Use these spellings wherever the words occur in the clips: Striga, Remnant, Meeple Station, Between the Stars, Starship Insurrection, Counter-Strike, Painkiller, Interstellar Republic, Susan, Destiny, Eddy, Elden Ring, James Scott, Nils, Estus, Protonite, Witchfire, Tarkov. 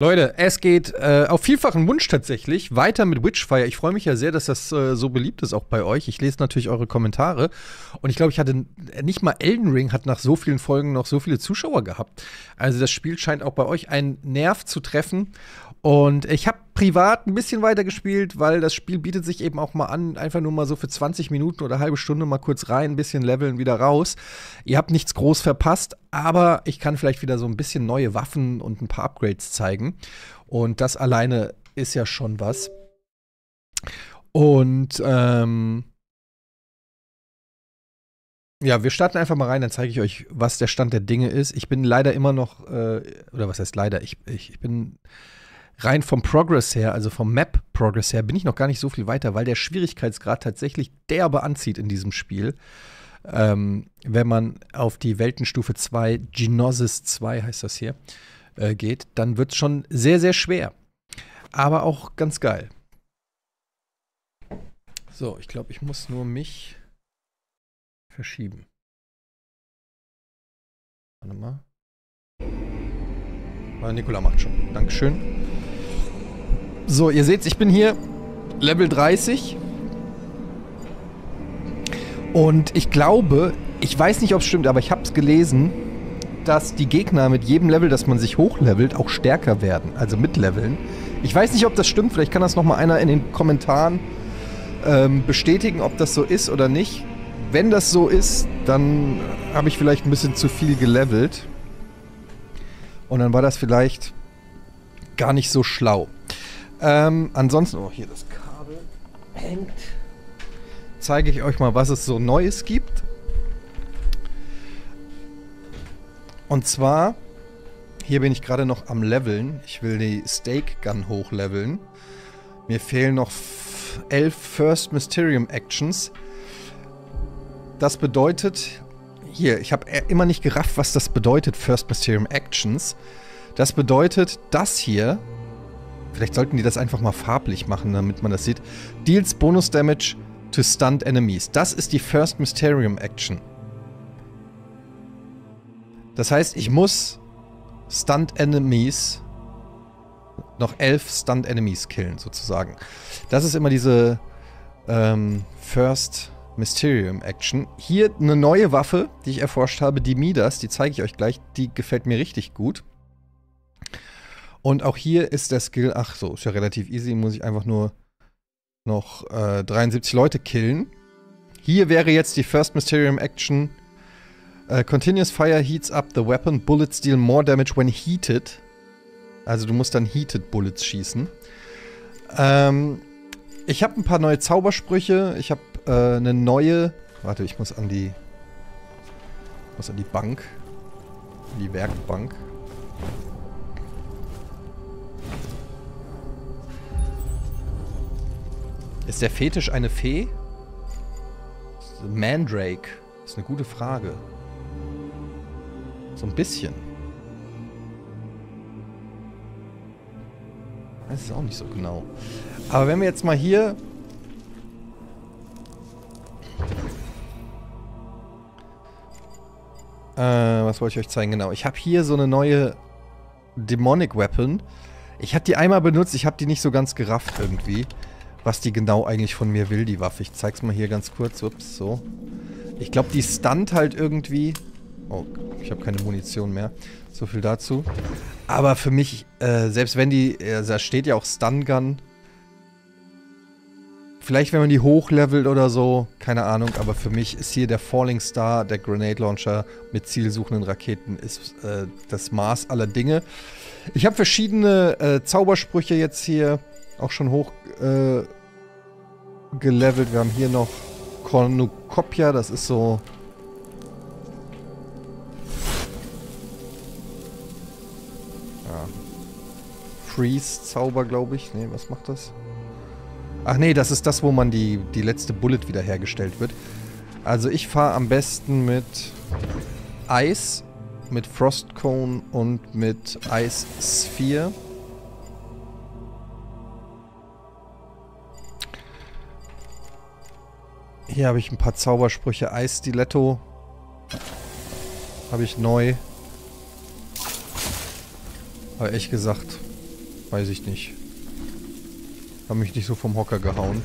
Leute, es geht auf vielfachen Wunsch tatsächlich weiter mit Witchfire. Ich freue mich ja sehr, dass das so beliebt ist, auch bei euch. Ich lese natürlich eure Kommentare. Und ich glaube, ich hatte nicht mal Elden Ring hat nach so vielen Folgen noch so viele Zuschauer gehabt. Also das Spiel scheint auch bei euch einen Nerv zu treffen. Und ich habe privat ein bisschen weitergespielt, weil das Spiel bietet sich eben auch mal an, einfach nur mal so für 20 Minuten oder eine halbe Stunde mal kurz rein, ein bisschen leveln, wieder raus. Ihr habt nichts groß verpasst, aber ich kann vielleicht wieder so ein bisschen neue Waffen und ein paar Upgrades zeigen. Und das alleine ist ja schon was. Und ja, wir starten einfach mal rein, dann zeige ich euch, was der Stand der Dinge ist. Ich bin leider immer noch, oder was heißt leider, ich bin rein vom Progress her, also vom Map-Progress her, bin ich noch gar nicht so viel weiter, weil der Schwierigkeitsgrad tatsächlich derbe anzieht in diesem Spiel. Wenn man auf die Weltenstufe 2, Gnosis 2 heißt das hier, geht, dann wird es schon sehr, sehr schwer. Aber auch ganz geil. So, ich glaube, ich muss nur mich verschieben. Warte mal. Nikola macht schon. Dankeschön. So, ihr seht's, ich bin hier Level 30. Und ich glaube, ich weiß nicht, ob es stimmt, aber ich hab's gelesen, dass die Gegner mit jedem Level, das man sich hochlevelt, auch stärker werden. Also mitleveln. Ich weiß nicht, ob das stimmt. Vielleicht kann das nochmal einer in den Kommentaren bestätigen, ob das so ist oder nicht. Wenn das so ist, dann habe ich vielleicht ein bisschen zu viel gelevelt. Und dann war das vielleicht gar nicht so schlau. Ansonsten, oh, hier das Kabel hängt. Zeige ich euch mal, was es so Neues gibt. Und zwar, hier bin ich gerade noch am Leveln. Ich will die Stake Gun hochleveln. Mir fehlen noch 11 First Mysterium Actions. Das bedeutet, hier, ich habe immer nicht gerafft, was das bedeutet, First Mysterium Actions. Das bedeutet, das hier. Vielleicht sollten die das einfach mal farblich machen, damit man das sieht. Deals Bonus Damage to Stunned Enemies. Das ist die First Mysterium Action. Das heißt, ich muss Stunned Enemies, noch 11 Stunned Enemies killen, sozusagen. Das ist immer diese First Mysterium Action. Hier eine neue Waffe, die ich erforscht habe, die Midas, die zeige ich euch gleich, die gefällt mir richtig gut. Und auch hier ist der Skill, ach so, ist ja relativ easy, muss ich einfach nur noch 73 Leute killen. Hier wäre jetzt die First Mysterium Action. Continuous Fire heats up the weapon, bullets deal more damage when heated. Also du musst dann heated Bullets schießen. Ich habe ein paar neue Zaubersprüche, ich habe eine neue. Warte, ich muss an die. Muss an die Bank. An die Werkbank. Ist der Fetisch eine Fee? Mandrake. Ist eine gute Frage. So ein bisschen. Das ist auch nicht so genau. Aber wenn wir jetzt mal hier. Was wollte ich euch zeigen? Genau, ich habe hier so eine neue Demonic Weapon. Ich habe die einmal benutzt, ich habe die nicht so ganz gerafft irgendwie, was die genau eigentlich von mir will, die Waffe. Ich zeig's mal hier ganz kurz. Ups, so. Ich glaube, die stunt halt irgendwie. Oh, ich habe keine Munition mehr. So viel dazu. Aber für mich, selbst wenn die, da steht ja auch Stun Gun. Vielleicht, wenn man die hochlevelt oder so, keine Ahnung, aber für mich ist hier der Falling Star, der Grenade Launcher mit zielsuchenden Raketen, ist das Maß aller Dinge. Ich habe verschiedene Zaubersprüche jetzt hier auch schon hoch gelevelt. Wir haben hier noch Cornucopia, das ist so. Ja. Freeze-Zauber, glaube ich. Nee, was macht das? Ach nee, das ist das, wo man die letzte Bullet wieder hergestellt wird. Also ich fahre am besten mit Eis, mit Frostcone und mit Ice Sphere. Hier habe ich ein paar Zaubersprüche. Eis-Stiletto habe ich neu. Aber ehrlich gesagt Weiß ich nicht. Habe mich nicht so vom Hocker gehauen.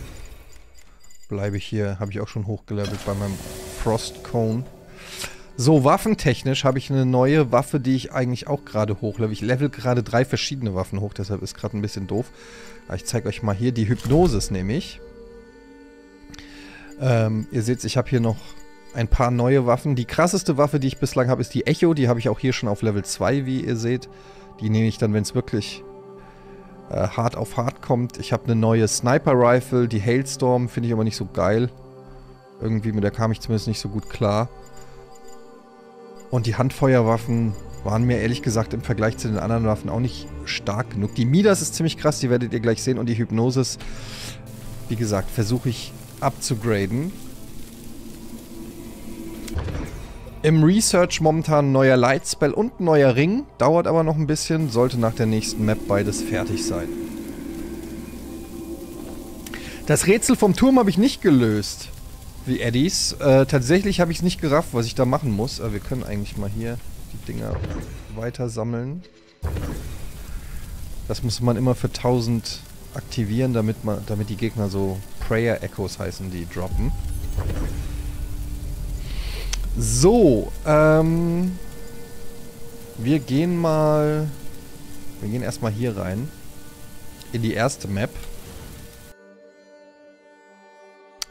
Bleibe ich hier. Habe ich auch schon hochgelevelt bei meinem Frostcone. So, waffentechnisch habe ich eine neue Waffe, die ich eigentlich auch gerade hochlevel. Ich level gerade 3 verschiedene Waffen hoch, deshalb ist gerade ein bisschen doof. Aber ich zeige euch mal hier die Hypnosis, nämlich. Ihr seht, ich habe hier noch ein paar neue Waffen. Die krasseste Waffe, die ich bislang habe, ist die Echo. Die habe ich auch hier schon auf Level 2, wie ihr seht. Die nehme ich dann, wenn es wirklich hart auf hart kommt. Ich habe eine neue Sniper-Rifle, die Hailstorm, finde ich aber nicht so geil. Irgendwie, mit der kam ich zumindest nicht so gut klar. Und die Handfeuerwaffen waren mir ehrlich gesagt im Vergleich zu den anderen Waffen auch nicht stark genug. Die Midas ist ziemlich krass, die werdet ihr gleich sehen. Und die Hypnosis, wie gesagt, versuche ich abzugraden. Im Research momentan ein neuer Lightspell und ein neuer Ring. Dauert aber noch ein bisschen, sollte nach der nächsten Map beides fertig sein. Das Rätsel vom Turm habe ich nicht gelöst. Wie Eddies. Tatsächlich habe ich es nicht gerafft, was ich da machen muss. Aber wir können eigentlich mal hier die Dinger weiter sammeln. Das muss man immer für 1000 aktivieren, damit die Gegner so Prayer Echoes heißen, die droppen. So, wir gehen erstmal hier rein. In die erste Map.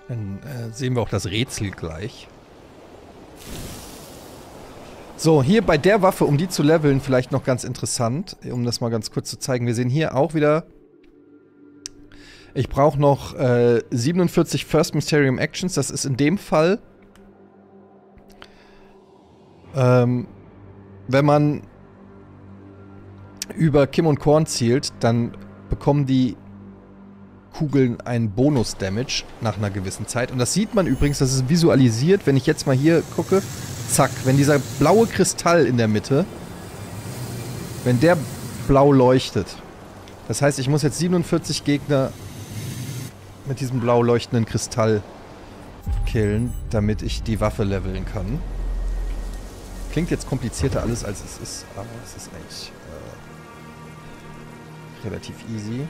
Dann sehen wir auch das Rätsel gleich. So, hier bei der Waffe, um die zu leveln, vielleicht noch ganz interessant, um das mal ganz kurz zu zeigen. Wir sehen hier auch wieder, ich brauche noch 47 First Mysterium Actions. Das ist in dem Fall, wenn man über Kim und Korn zielt, dann bekommen die Kugeln einen Bonus-Damage nach einer gewissen Zeit. Und das sieht man übrigens, das ist visualisiert, wenn ich jetzt mal hier gucke, zack, wenn dieser blaue Kristall in der Mitte, wenn der blau leuchtet. Das heißt, ich muss jetzt 47 Gegner mit diesem blau leuchtenden Kristall killen, damit ich die Waffe leveln kann. Klingt jetzt komplizierter alles, als es ist, aber es ist eigentlich relativ easy.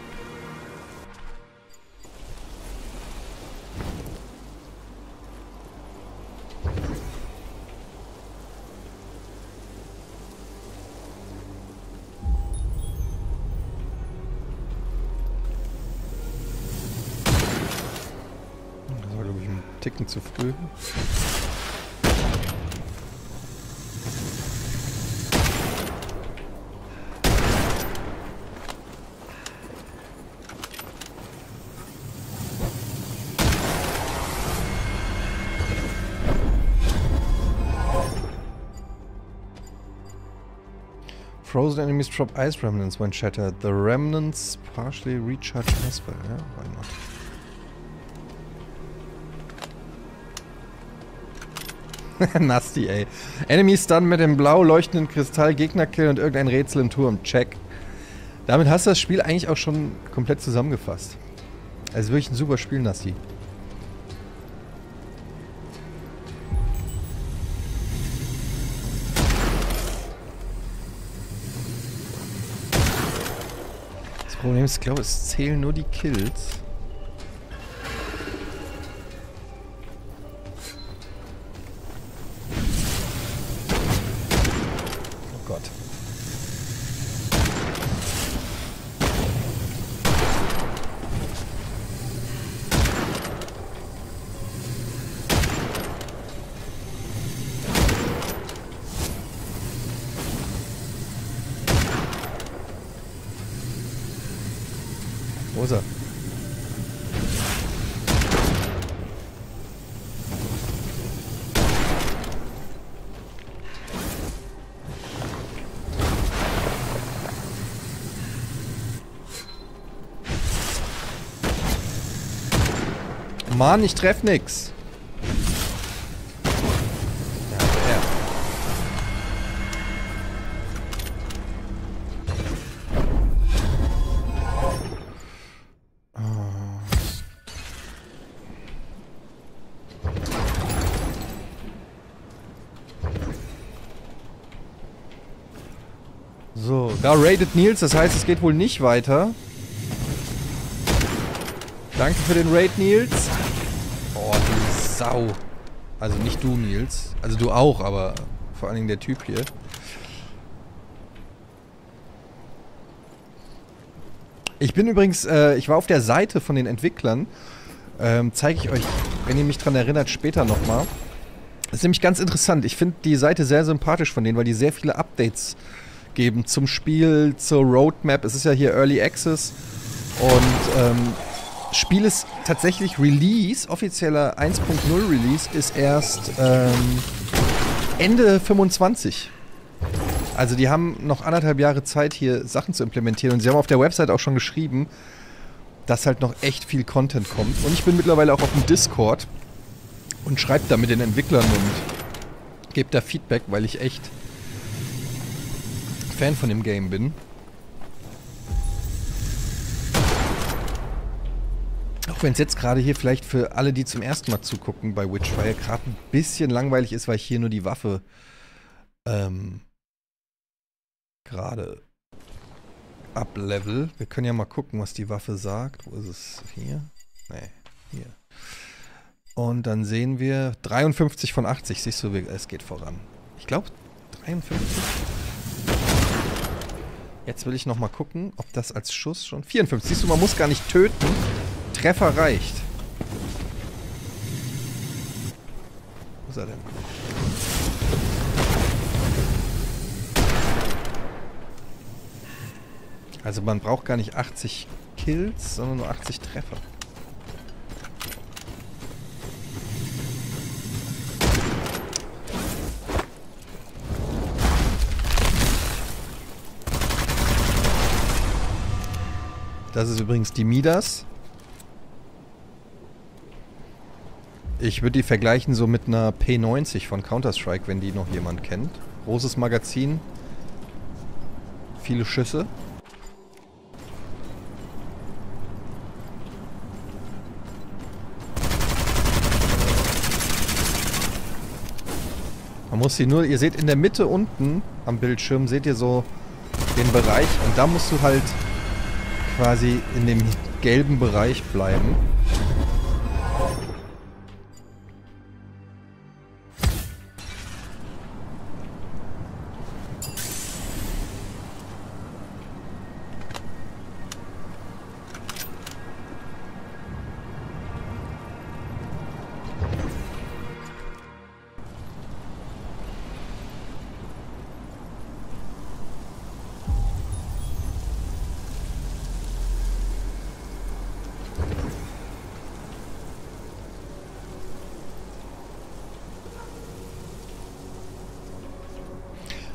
Ticken zu früh. Frozen enemies drop ice remnants when shattered. The remnants partially recharge as well. Yeah, why not? Nasty, ey. Enemies stunnen mit dem blau leuchtenden Kristall, Gegner killen und irgendein Rätsel im Turm. Check. Damit hast du das Spiel eigentlich auch schon komplett zusammengefasst. Also wirklich ein super Spiel, Nasty. Das Problem ist, ich glaube, es zählen nur die Kills. Mann, ich treff nix. So, Da raidet Nils, das heißt, es geht wohl nicht weiter. Danke für den Raid, Nils. Oh, du Sau. Also nicht du, Nils. Also du auch, aber vor allen Dingen der Typ hier. Ich bin übrigens, ich war auf der Seite von den Entwicklern. Zeige ich euch, wenn ihr mich dran erinnert, später nochmal. Das ist nämlich ganz interessant. Ich finde die Seite sehr sympathisch von denen, weil die sehr viele Updates geben zum Spiel, zur Roadmap. Es ist ja hier Early Access. Und Spiel ist tatsächlich Release, offizieller 1.0 Release, ist erst Ende 25. Also die haben noch 1,5 Jahre Zeit, hier Sachen zu implementieren. Und sie haben auf der Website auch schon geschrieben, dass halt noch echt viel Content kommt. Und ich bin mittlerweile auch auf dem Discord und schreibe da mit den Entwicklern und gebe da Feedback, weil ich echt Fan von dem Game bin. Auch wenn es jetzt gerade hier vielleicht für alle, die zum ersten Mal zugucken bei Witchfire, gerade ein bisschen langweilig ist, weil ich hier nur die Waffe gerade uplevel. Wir können ja mal gucken, was die Waffe sagt. Wo ist es? Hier? Nee, hier. Und dann sehen wir 53 von 80. Siehst du, es geht voran. Ich glaube 53. Jetzt will ich nochmal gucken, ob das als Schuss schon... 54. Siehst du, man muss gar nicht töten. Treffer reicht. Wo ist er denn? Also man braucht gar nicht 80 Kills, sondern nur 80 Treffer. Das ist übrigens die Midas. Ich würde die vergleichen so mit einer P90 von Counter-Strike, wenn die noch jemand kennt. Großes Magazin. Viele Schüsse. Man muss sie nur... Ihr seht in der Mitte unten am Bildschirm, seht ihr so den Bereich. Und da musst du halt... quasi in dem gelben Bereich bleiben.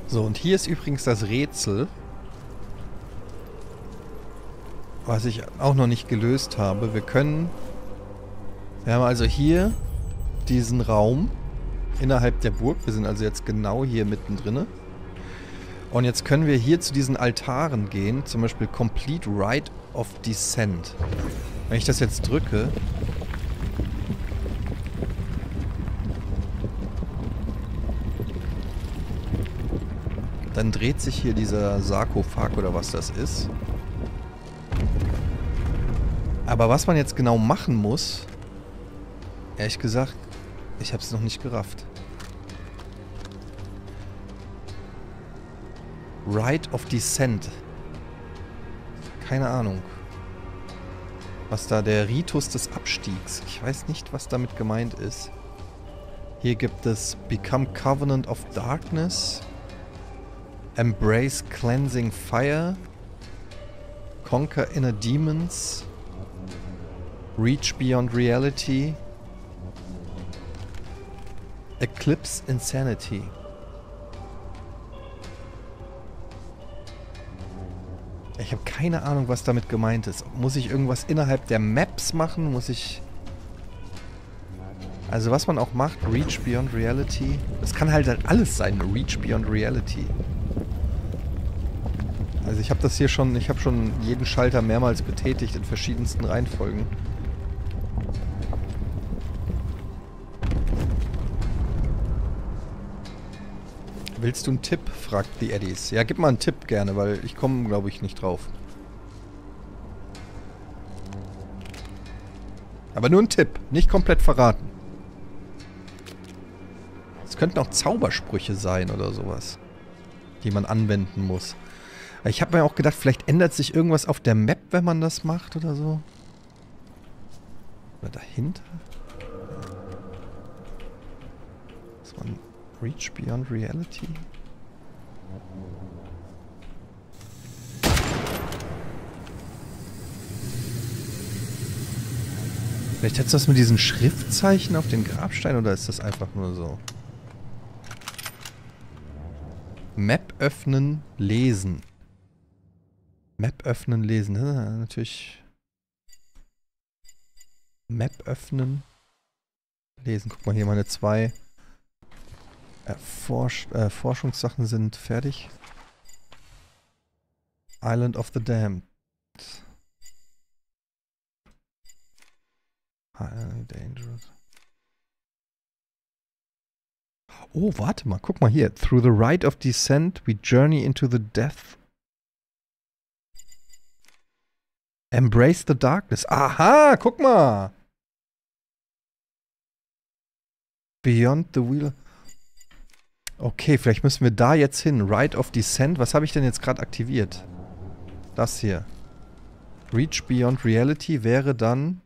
So, und hier ist übrigens das Rätsel, was ich auch noch nicht gelöst habe. Wir haben also hier diesen Raum innerhalb der Burg. Wir sind also jetzt genau hier mittendrin. Und jetzt können wir hier zu diesen Altaren gehen. Zum Beispiel Complete Rite of Descent. Wenn ich das jetzt drücke... dann dreht sich hier dieser Sarkophag oder was das ist. Aber was man jetzt genau machen muss, ehrlich gesagt, ich habe es noch nicht gerafft. Rite of Descent. Keine Ahnung. Was da der Ritus des Abstiegs. Ich weiß nicht, was damit gemeint ist. Hier gibt es Become Covenant of Darkness. Embrace Cleansing Fire, Conquer Inner Demons, Reach Beyond Reality, Eclipse Insanity. Ich habe keine Ahnung, was damit gemeint ist. Muss ich irgendwas innerhalb der Maps machen? Muss ich... Also was man auch macht, Reach Beyond Reality. Das kann halt alles sein, Reach Beyond Reality. Also ich habe das hier schon, ich habe schon jeden Schalter mehrmals betätigt in verschiedensten Reihenfolgen. Willst du einen Tipp? Fragt die Eddies. Ja, gib mal einen Tipp gerne, weil ich komme, glaube ich, nicht drauf. Aber nur einen Tipp, nicht komplett verraten. Es könnten auch Zaubersprüche sein oder sowas, die man anwenden muss. Ich habe mir auch gedacht, vielleicht ändert sich irgendwas auf der Map, wenn man das macht oder so. Oder dahinter? Das war ein Reach Beyond Reality. Vielleicht hättest du das mit diesen Schriftzeichen auf den Grabstein, oder ist das einfach nur so? Map öffnen, lesen. Map öffnen, lesen. Ja, natürlich. Map öffnen, lesen. Guck mal hier, meine zwei Forschungssachen sind fertig. Island of the Damned. Dangerous. Oh, warte mal, guck mal hier. Through the rite of descent, we journey into the death. Embrace the darkness. Aha, guck mal. Beyond the wheel. Okay, vielleicht müssen wir da jetzt hin. Rite of descent. Was habe ich denn jetzt gerade aktiviert? Das hier. Reach beyond reality wäre dann...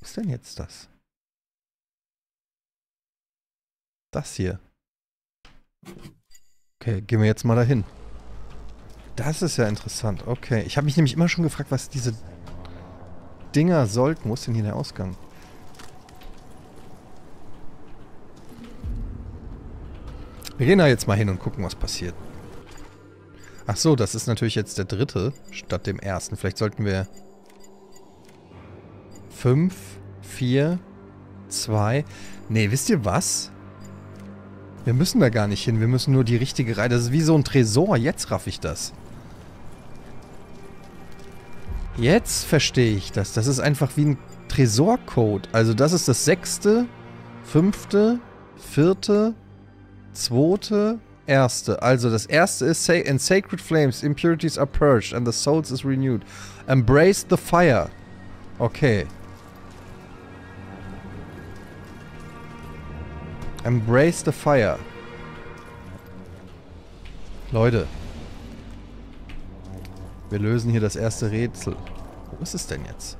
Was ist denn jetzt das? Das hier. Okay, gehen wir jetzt mal dahin. Das ist ja interessant. Okay, ich habe mich nämlich immer schon gefragt, was diese Dinger sollten. Wo ist denn hier der Ausgang? Wir gehen da jetzt mal hin und gucken, was passiert. Ach so, das ist natürlich jetzt der dritte statt dem ersten. Vielleicht sollten wir... 5, 4, 2... Ne, wisst ihr was? Wir müssen da gar nicht hin. Wir müssen nur die richtige Reihe... Das ist wie so ein Tresor. Jetzt raff ich das. Jetzt verstehe ich das. Das ist einfach wie ein Tresorcode. Also das ist das 6., 5., 4., 2., 1. Also das 1. ist... In sacred flames, impurities are purged and the souls is renewed. Embrace the fire. Okay. Embrace the fire. Leute. Wir lösen hier das erste Rätsel. Wo ist es denn jetzt?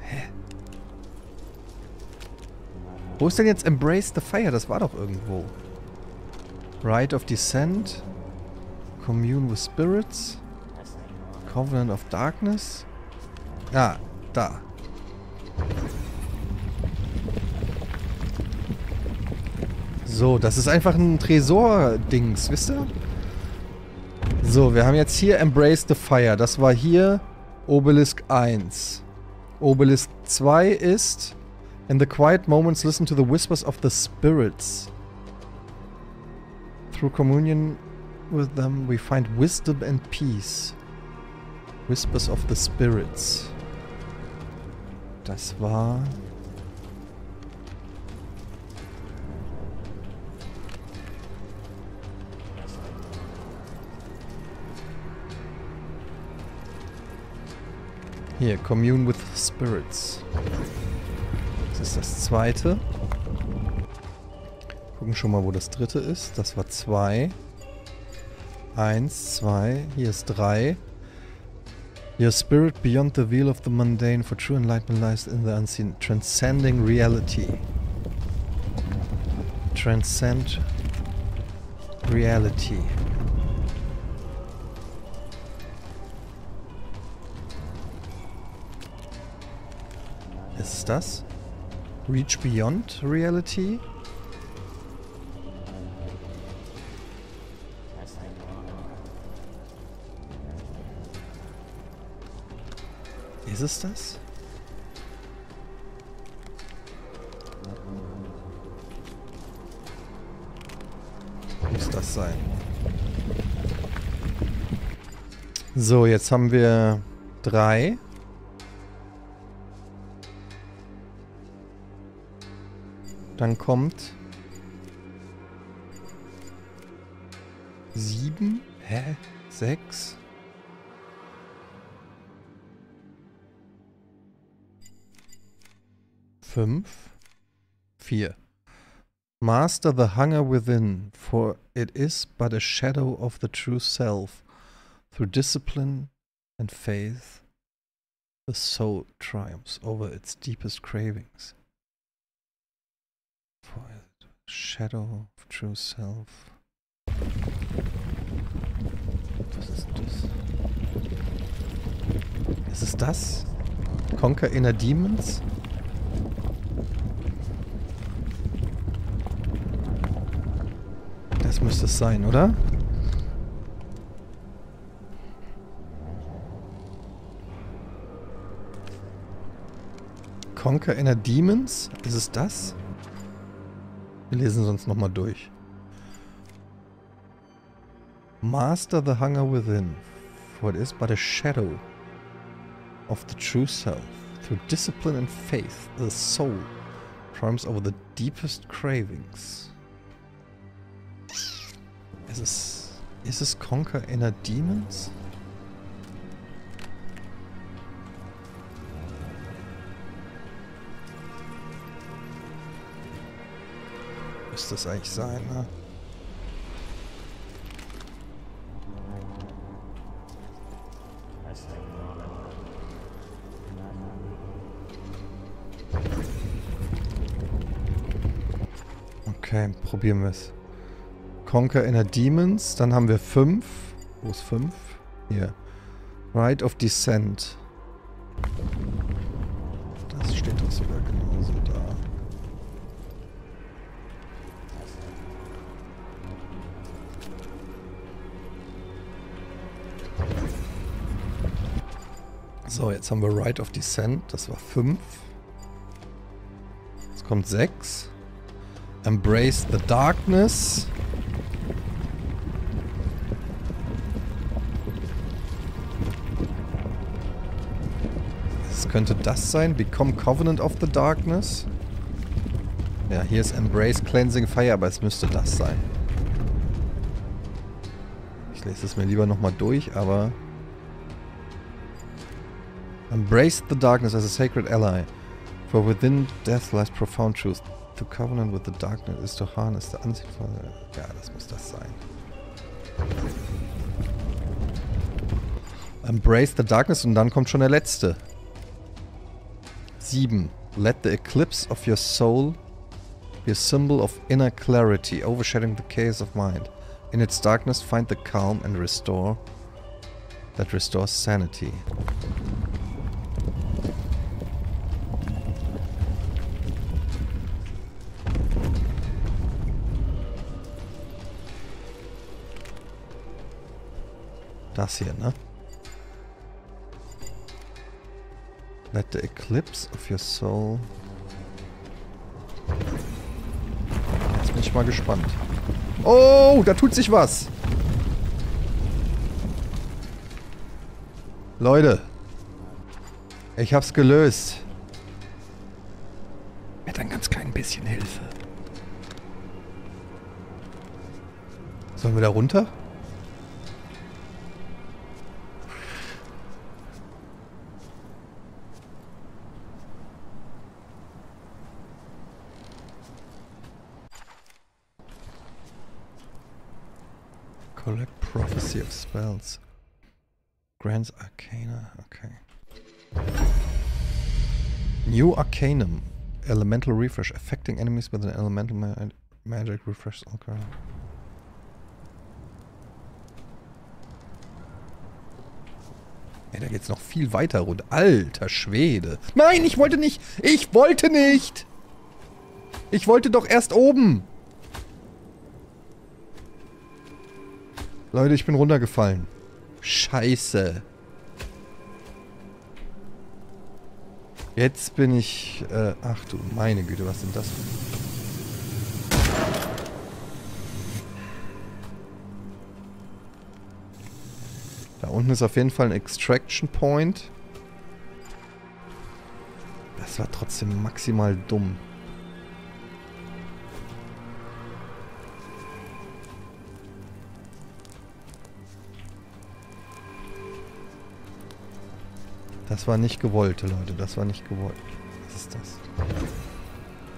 Hä? Wo ist denn jetzt Embrace the fire? Das war doch irgendwo. Rite of Descent. Commune with Spirits. Covenant of Darkness. Ah, da. So, das ist einfach ein Tresor-Dings, wisst ihr? So, wir haben jetzt hier Embrace the Fire. Das war hier Obelisk 1. Obelisk 2 ist In the quiet moments listen to the whispers of the spirits. Through communion with them we find wisdom and peace. Whispers of the spirits. Das war... Hier, Commune with Spirits. Das ist das zweite. Gucken schon mal, wo das dritte ist. Das war 2. 1, 2. Hier ist 3. Your spirit beyond the veil of the mundane for true enlightenment lies in the unseen. Transcending reality. Transcend reality. Ist das? Reach Beyond Reality? Ist es das? sein. So, jetzt haben wir 3. Dann kommt 7. Hä? 6. Fünf. 4. Master the hunger within, for it is but a shadow of the true self. Through discipline and faith, the soul triumphs over its deepest cravings. For it, shadow of true self. Was ist das? Ist es das? Conquer inner demons? Das müsste es sein, oder? Conquer Inner Demons? Ist es das? Wir lesen sonst nochmal durch. Master the hunger within, for it is but a shadow of the true self. Through discipline and faith, the soul triumphs over the deepest cravings. Ist es Conquer Inner Demons? Müsste das eigentlich sein, ne? Okay, probieren wir es. Conquer Inner Demons, dann haben wir 5. Wo ist 5? Hier. Rite of Descent. Das steht doch sogar genauso da. So, jetzt haben wir Rite of Descent, das war 5. Jetzt kommt 6. Embrace the Darkness. Könnte das sein? Become Covenant of the Darkness? Ja, hier ist Embrace Cleansing Fire, aber es müsste das sein. Ich lese es mir lieber nochmal durch, aber... Embrace the Darkness as a sacred ally. For within death lies profound truth. To covenant with the darkness is to harness the unsichtbare... Ja, das muss das sein. Embrace the Darkness und dann kommt schon der letzte. 7. Let the eclipse of your soul be a symbol of inner clarity, overshadowing the chaos of mind. In its darkness find the calm and restore that restores sanity. Das hier, ne? Let the eclipse of your soul. Jetzt bin ich mal gespannt. Oh, da tut sich was. Leute. Ich hab's gelöst. Mit ein ganz klein bisschen Hilfe. Sollen wir da runter? Collect Prophecy of Spells. Grants Arcana. Okay. New Arcanum. Elemental Refresh. Affecting enemies with an elemental magic refresh. Okay. Ey, da geht's noch viel weiter runter. Alter Schwede. Nein, ich wollte nicht. Ich wollte nicht. Ich wollte doch erst oben. Leute, ich bin runtergefallen. Scheiße. Jetzt bin ich... ach du meine Güte, was sind das? unten ist auf jeden Fall ein Extraction Point. Das war trotzdem maximal dumm. Das war nicht gewollt, Leute. Das war nicht gewollt. Was ist das?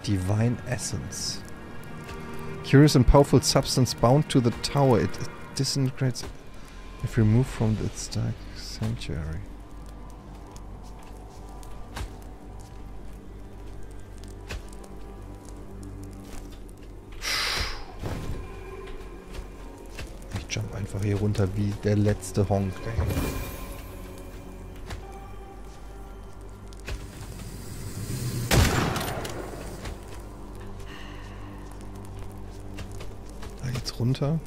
Divine Essence. Curious and powerful substance bound to the tower. It disintegrates if removed from its dark sanctuary. Ich jump einfach hier runter wie der letzte Honk. Runter.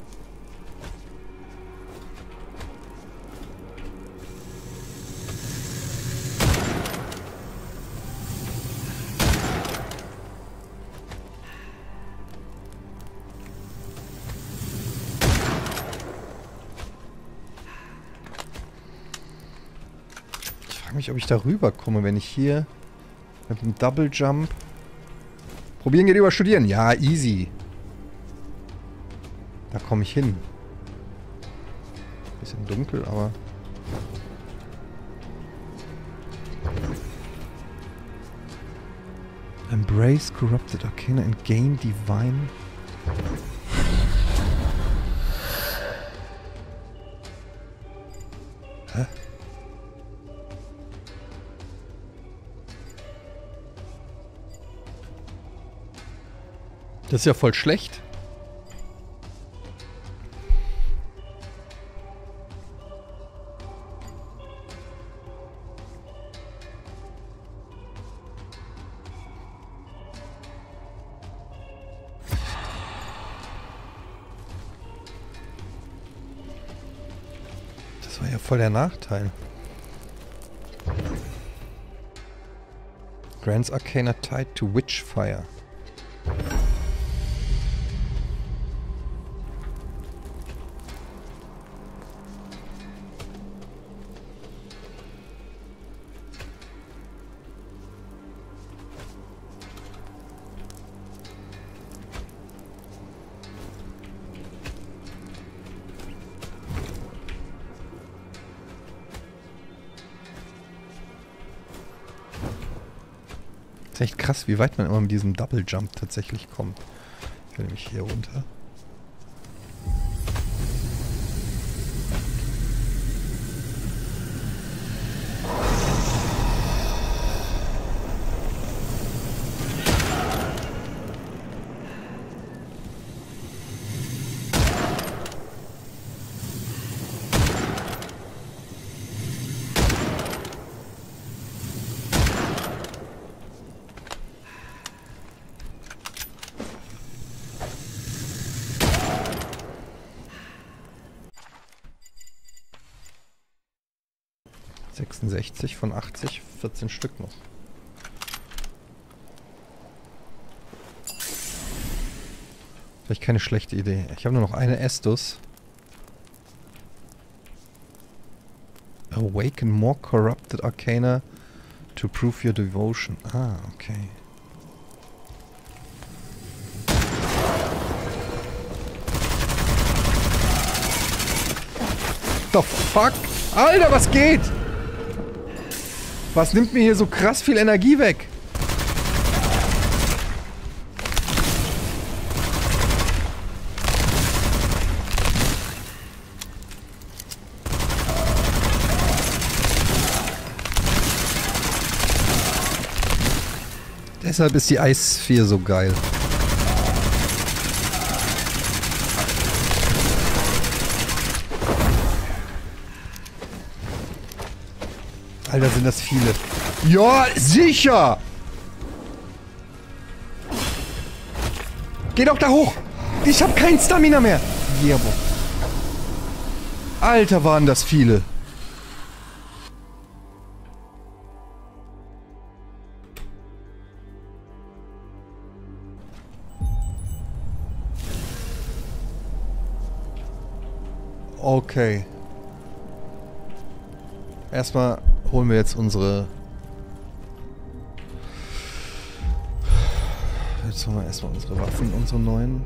Ich frage mich, ob ich da rüber komme, wenn ich hier mit dem Double Jump probieren geht über studieren. Ja, easy. Da komme ich hin. Bisschen dunkel, aber... Embrace corrupted arcana and gain divine... Hä? Das ist ja voll schlecht. Voll der Nachteil. Grants Arcana tied to Witchfire. Echt krass, wie weit man immer mit diesem Double Jump tatsächlich kommt. Ich will nämlich hier runter. Von 80, 14 Stück noch. Vielleicht keine schlechte Idee. Ich habe nur noch eine Estus. Awaken more corrupted arcana to prove your devotion. Ah, okay. The fuck? Alter, was geht? Was nimmt mir hier so krass viel Energie weg? Deshalb ist die Eissphere so geil. Alter, sind das viele. Ja, sicher! Geh doch da hoch! Ich hab kein Stamina mehr! Jawohl. Alter, waren das viele! Okay. Erstmal holen wir jetzt unsere... Jetzt holen wir erstmal unsere Waffen, unsere neuen.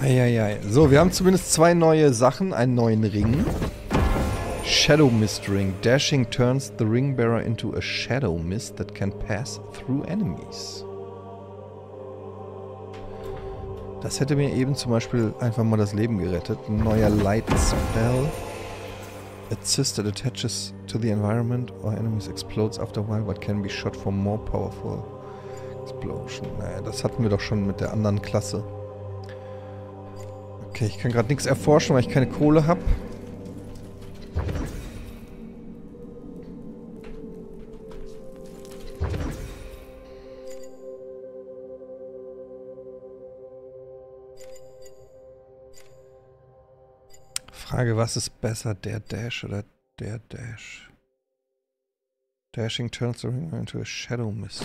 Eieiei. So, wir haben zumindest zwei neue Sachen. Einen neuen Ring. Shadow Mist Ring. Dashing turns the ring bearer into a shadow mist that can pass through enemies. Das hätte mir eben zum Beispiel einfach mal das Leben gerettet. Ein neuer Light Spell. Assist that attaches to the environment or enemies explodes after a while but can be shot for more powerful explosion. Naja, das hatten wir doch schon mit der anderen Klasse. Okay, ich kann gerade nichts erforschen, weil ich keine Kohle habe. Frage, was ist besser, der Dash oder der Dash? Dashing turns the ring into a shadow mist.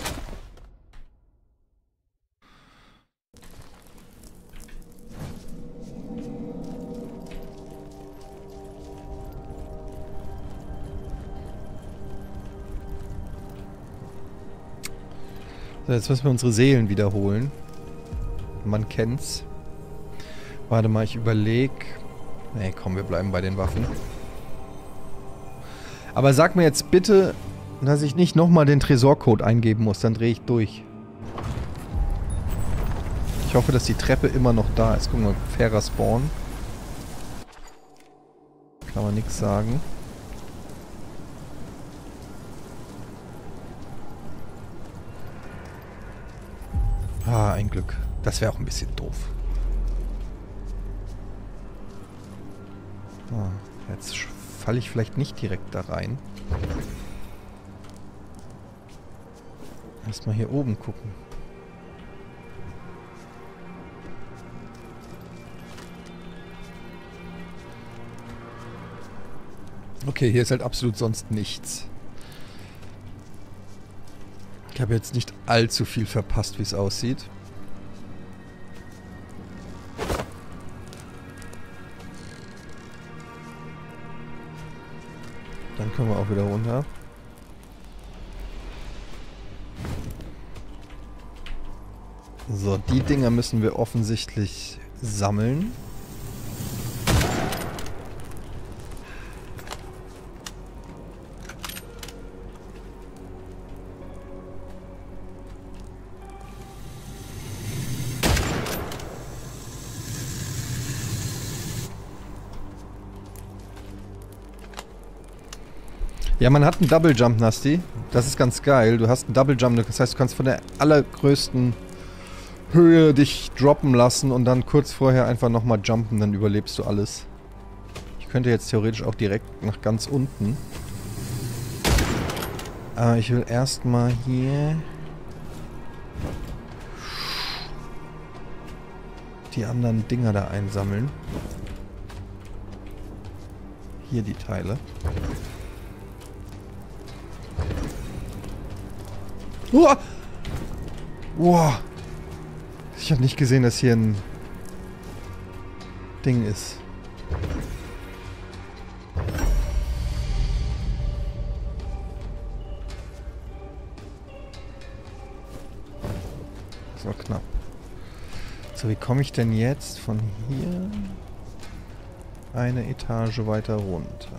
So, jetzt müssen wir unsere Seelen wiederholen. Man kennt's. Warte mal, ich überlege. Nee, komm, wir bleiben bei den Waffen. Aber sag mir jetzt bitte, dass ich nicht nochmal den Tresorcode eingeben muss, dann drehe ich durch. Ich hoffe, dass die Treppe immer noch da ist. Guck mal, fairer Spawn. Kann man nichts sagen. Ah, ein Glück. Das wäre auch ein bisschen doof. Ah, jetzt falle ich vielleicht nicht direkt da rein. Erstmal hier oben gucken. Okay, hier ist halt absolut sonst nichts. Ich habe jetzt nicht allzu viel verpasst, wie es aussieht. Dann können wir auch wieder runter. So, die Dinger müssen wir offensichtlich sammeln. Ja, man hat einen Double Jump, Nasti. Das ist ganz geil. Du hast einen Double Jump, das heißt, du kannst von der allergrößten Höhe dich droppen lassen und dann kurz vorher einfach nochmal jumpen, dann überlebst du alles. Ich könnte jetzt theoretisch auch direkt nach ganz unten. Aber ich will erstmal hier... die anderen Dinger da einsammeln. Hier die Teile. Uah! Uah! Ich habe nicht gesehen, dass hier ein Ding ist. Das war knapp. So, wie komme ich denn jetzt von hier eine Etage weiter runter?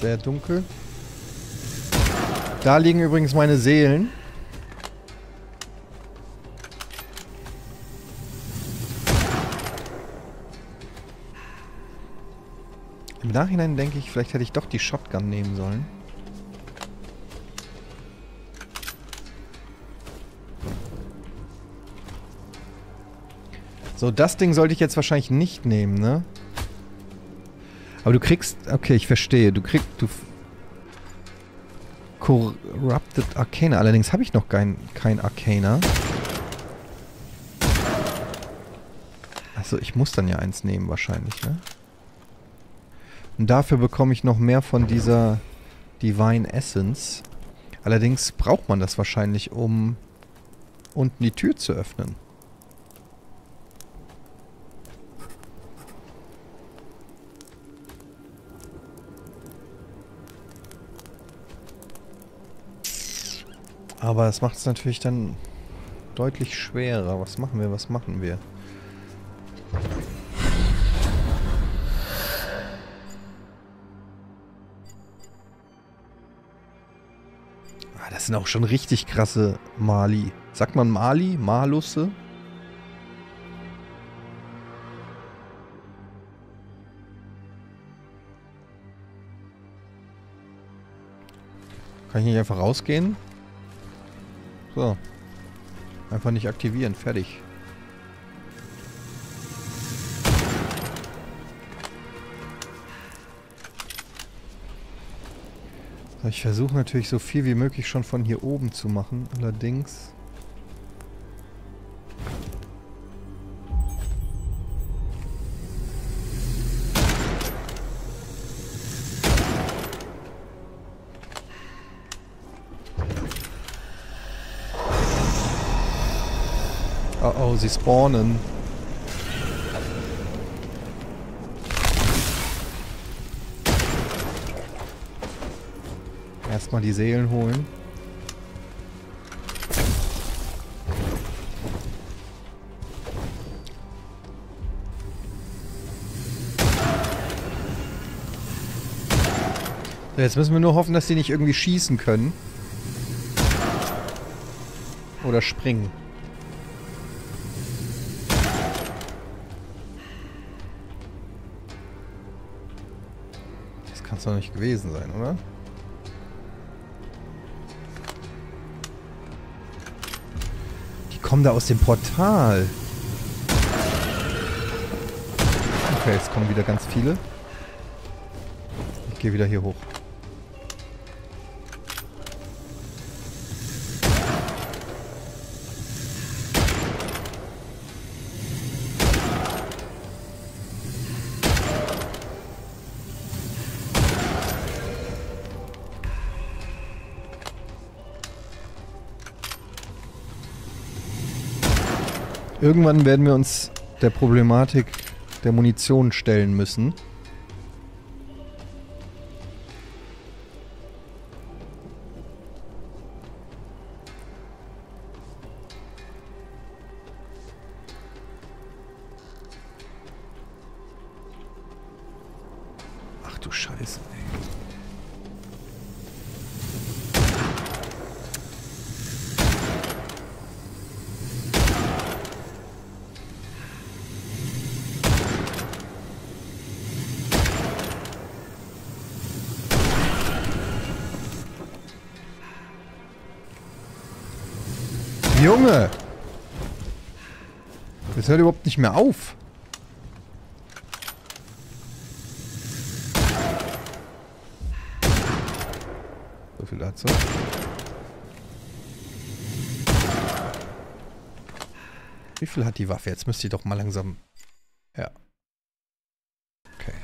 Sehr dunkel. Da liegen übrigens meine Seelen. Im Nachhinein denke ich, vielleicht hätte ich doch die Shotgun nehmen sollen. So, das Ding sollte ich jetzt wahrscheinlich nicht nehmen, ne? Aber du kriegst... Okay, ich verstehe. Du kriegst... Du Corrupted Arcana. Allerdings habe ich noch kein Arcana. Achso, ich muss dann ja eins nehmen wahrscheinlich, ne? Und dafür bekomme ich noch mehr von dieser Divine Essence. Allerdings braucht man das wahrscheinlich, um unten die Tür zu öffnen. Aber das macht es natürlich dann deutlich schwerer. Was machen wir? Was machen wir? Ah, das sind auch schon richtig krasse Mali. Sagt man Mali? Malusse? Kann ich nicht einfach rausgehen? So. Einfach nicht aktivieren. Fertig. So, ich versuche natürlich so viel wie möglich schon von hier oben zu machen. Allerdings... Oh, sie spawnen. Erstmal die Seelen holen. So, jetzt müssen wir nur hoffen, dass sie nicht irgendwie schießen können. Oder springen. Doch nicht gewesen sein, oder? Die kommen da aus dem Portal. Okay, jetzt kommen wieder ganz viele. Ich gehe wieder hier hoch. Irgendwann werden wir uns der Problematik der Munition stellen müssen. Ach du Scheiße, ey. Junge! Das hört überhaupt nicht mehr auf. So viel dazu. Wie viel hat die Waffe? Jetzt müsst ihr doch mal langsam... Ja. Okay.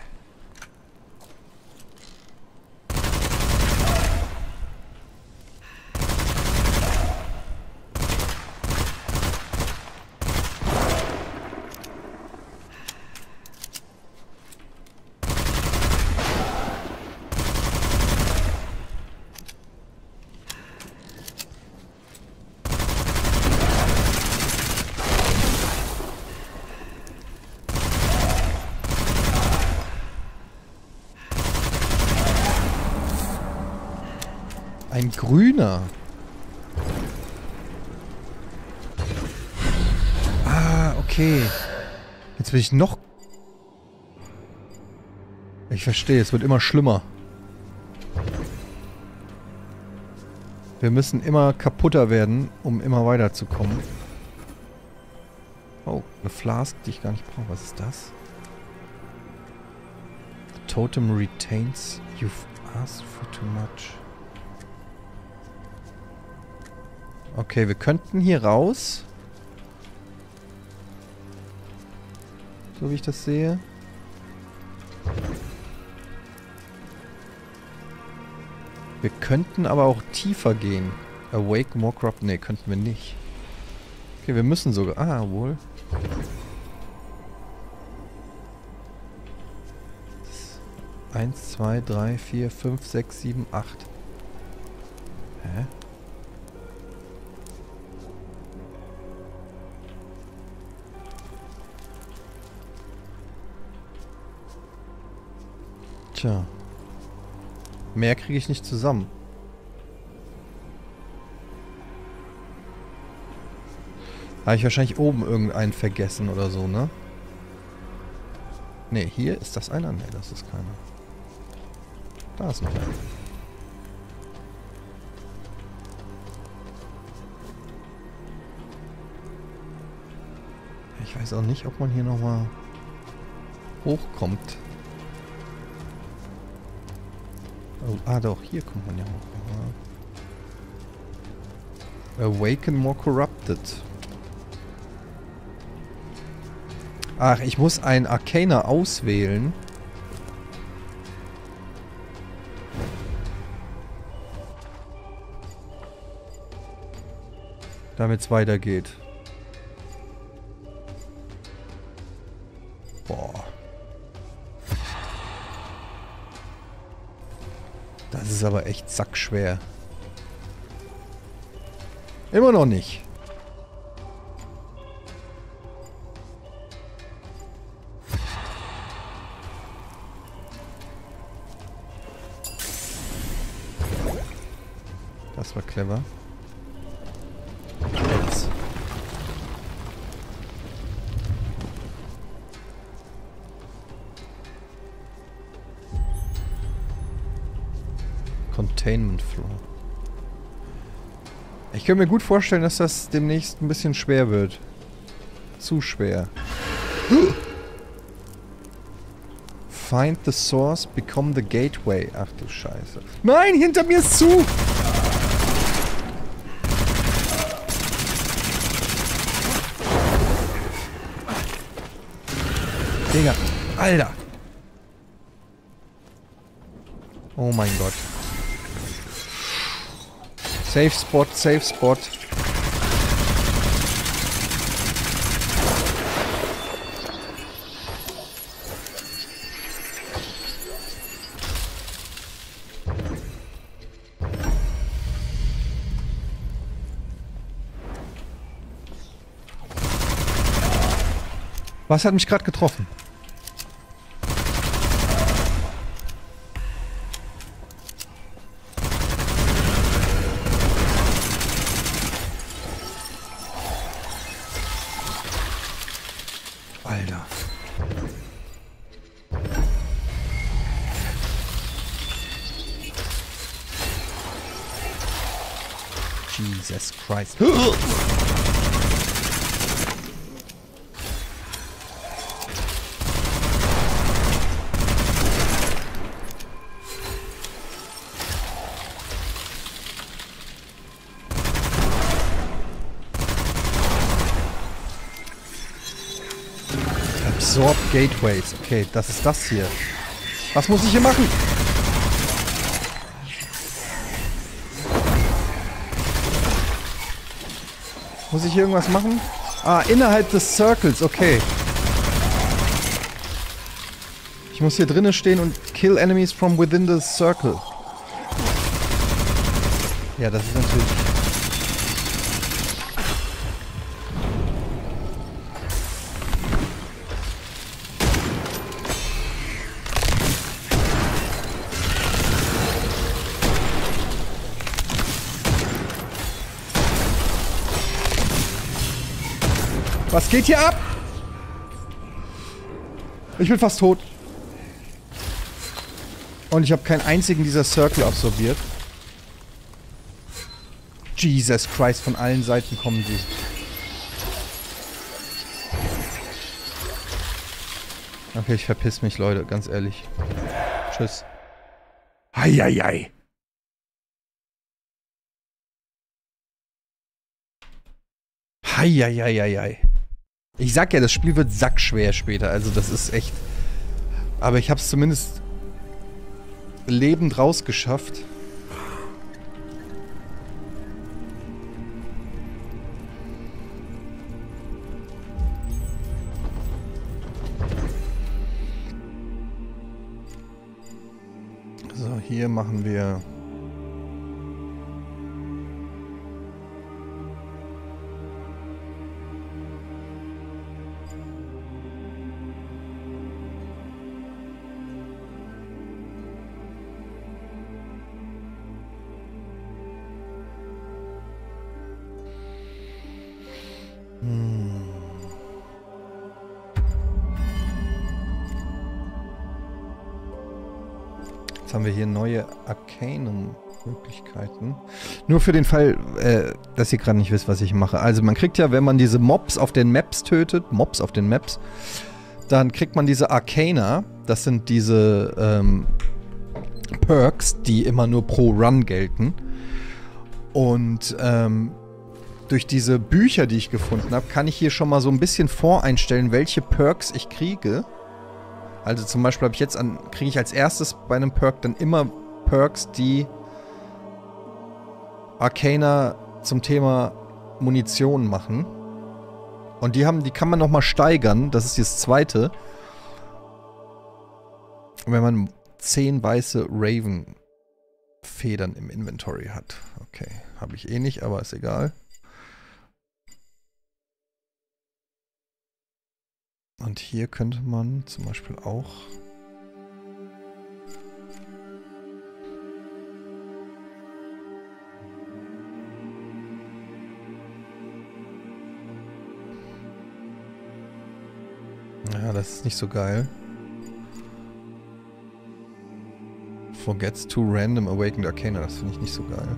Ein grüner. Ah, okay. Jetzt bin ich noch... Ich verstehe, es wird immer schlimmer. Wir müssen immer kaputter werden, um immer weiterzukommen. Oh, eine Flask, die ich gar nicht brauche. Was ist das? The totem retains. You've asked for too much. Okay, wir könnten hier raus. So wie ich das sehe. Wir könnten aber auch tiefer gehen. Awake, Mokrop. Ne, könnten wir nicht. Okay, wir müssen sogar. Ah, wohl. Das 1, 2, 3, 4, 5, 6, 7, 8. Hä? Tja. Mehr kriege ich nicht zusammen. Habe ich wahrscheinlich oben irgendeinen vergessen oder so, ne? Ne, hier ist das einer. Ne, das ist keiner. Da ist noch einer. Ich weiß auch nicht, ob man hier nochmal hochkommt. Oh, ah doch, hier kommt man ja hoch. Awaken more corrupted. Ach, ich muss einen Arcaner auswählen. Damit es weitergeht. Boah. Das ist aber echt sackschwer. Immer noch nicht. Das war clever. Jetzt. Containment Floor. Ich könnte mir gut vorstellen, dass das demnächst ein bisschen schwer wird. Zu schwer. Find the source, become the gateway. Ach du Scheiße. Nein, hinter mir ist zu! Digga, Alter! Oh mein Gott. Safe Spot, Safe Spot. Was hat mich gerade getroffen? Alter. Jesus Christ. Absorb Gateways. Okay, das ist das hier. Was muss ich hier machen? Muss ich hier irgendwas machen? Ah, innerhalb des Circles. Okay. Ich muss hier drinnen stehen und kill enemies from within the circle. Ja, das ist natürlich... Was geht hier ab? Ich bin fast tot. Und ich habe keinen einzigen dieser Circle absorbiert. Jesus Christ, von allen Seiten kommen die. Okay, ich verpiss mich, Leute, ganz ehrlich. Tschüss. Eieiei. Eieiei. Ich sag ja, das Spiel wird sackschwer später, also das ist echt... Aber ich hab's zumindest lebend rausgeschafft. So, hier machen wir... Jetzt haben wir hier neue Arcanum-Möglichkeiten. Nur für den Fall, dass ihr gerade nicht wisst, was ich mache. Also man kriegt ja, wenn man diese Mobs auf den Maps tötet, dann kriegt man diese Arcana. Das sind diese Perks, die immer nur pro Run gelten. Und durch diese Bücher, die ich gefunden habe, kann ich hier schon mal so ein bisschen voreinstellen, welche Perks ich kriege. Also zum Beispiel habe ich jetzt kriege ich als erstes bei einem Perk dann immer Perks, die Arcana zum Thema Munition machen. Und die kann man nochmal steigern. Das ist das zweite. Wenn man 10 weiße Raven-Federn im Inventory hat. Okay, habe ich eh nicht, aber ist egal. Und hier könnte man zum Beispiel auch... Ja, das ist nicht so geil. Forgets to random awakened Arcana, das finde ich nicht so geil.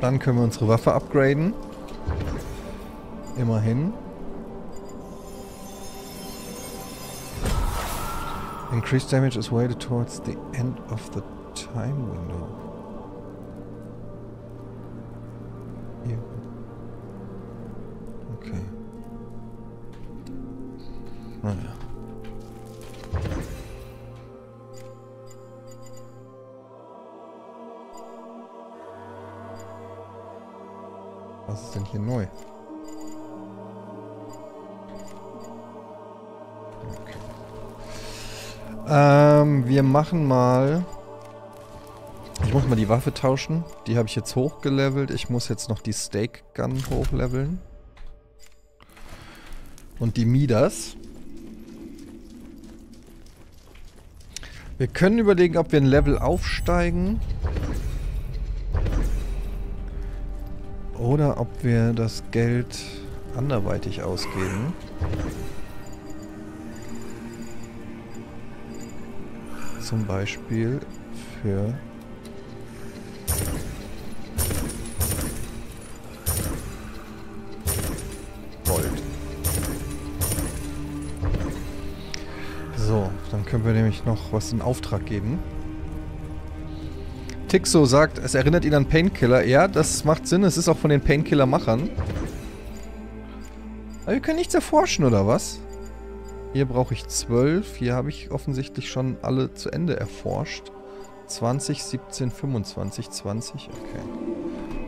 Dann können wir unsere Waffe upgraden. Immerhin. Increased damage is weighted towards the end of the time window. Hier. Okay. Naja. Was ist denn hier neu? Okay. Wir machen mal... Ich muss mal die Waffe tauschen. Die habe ich jetzt hochgelevelt. Ich muss jetzt noch die Stake Gun hochleveln. Und die Midas. Wir können überlegen, ob wir ein Level aufsteigen. Oder ob wir das Geld anderweitig ausgeben. Zum Beispiel für... Gold. So, dann können wir nämlich noch was in Auftrag geben. Tixo sagt, es erinnert ihn an Painkiller. Ja, das macht Sinn. Es ist auch von den Painkiller-Machern. Aber wir können nichts erforschen, oder was? Hier brauche ich 12. Hier habe ich offensichtlich schon alle zu Ende erforscht. 20, 17, 25, 20. Okay.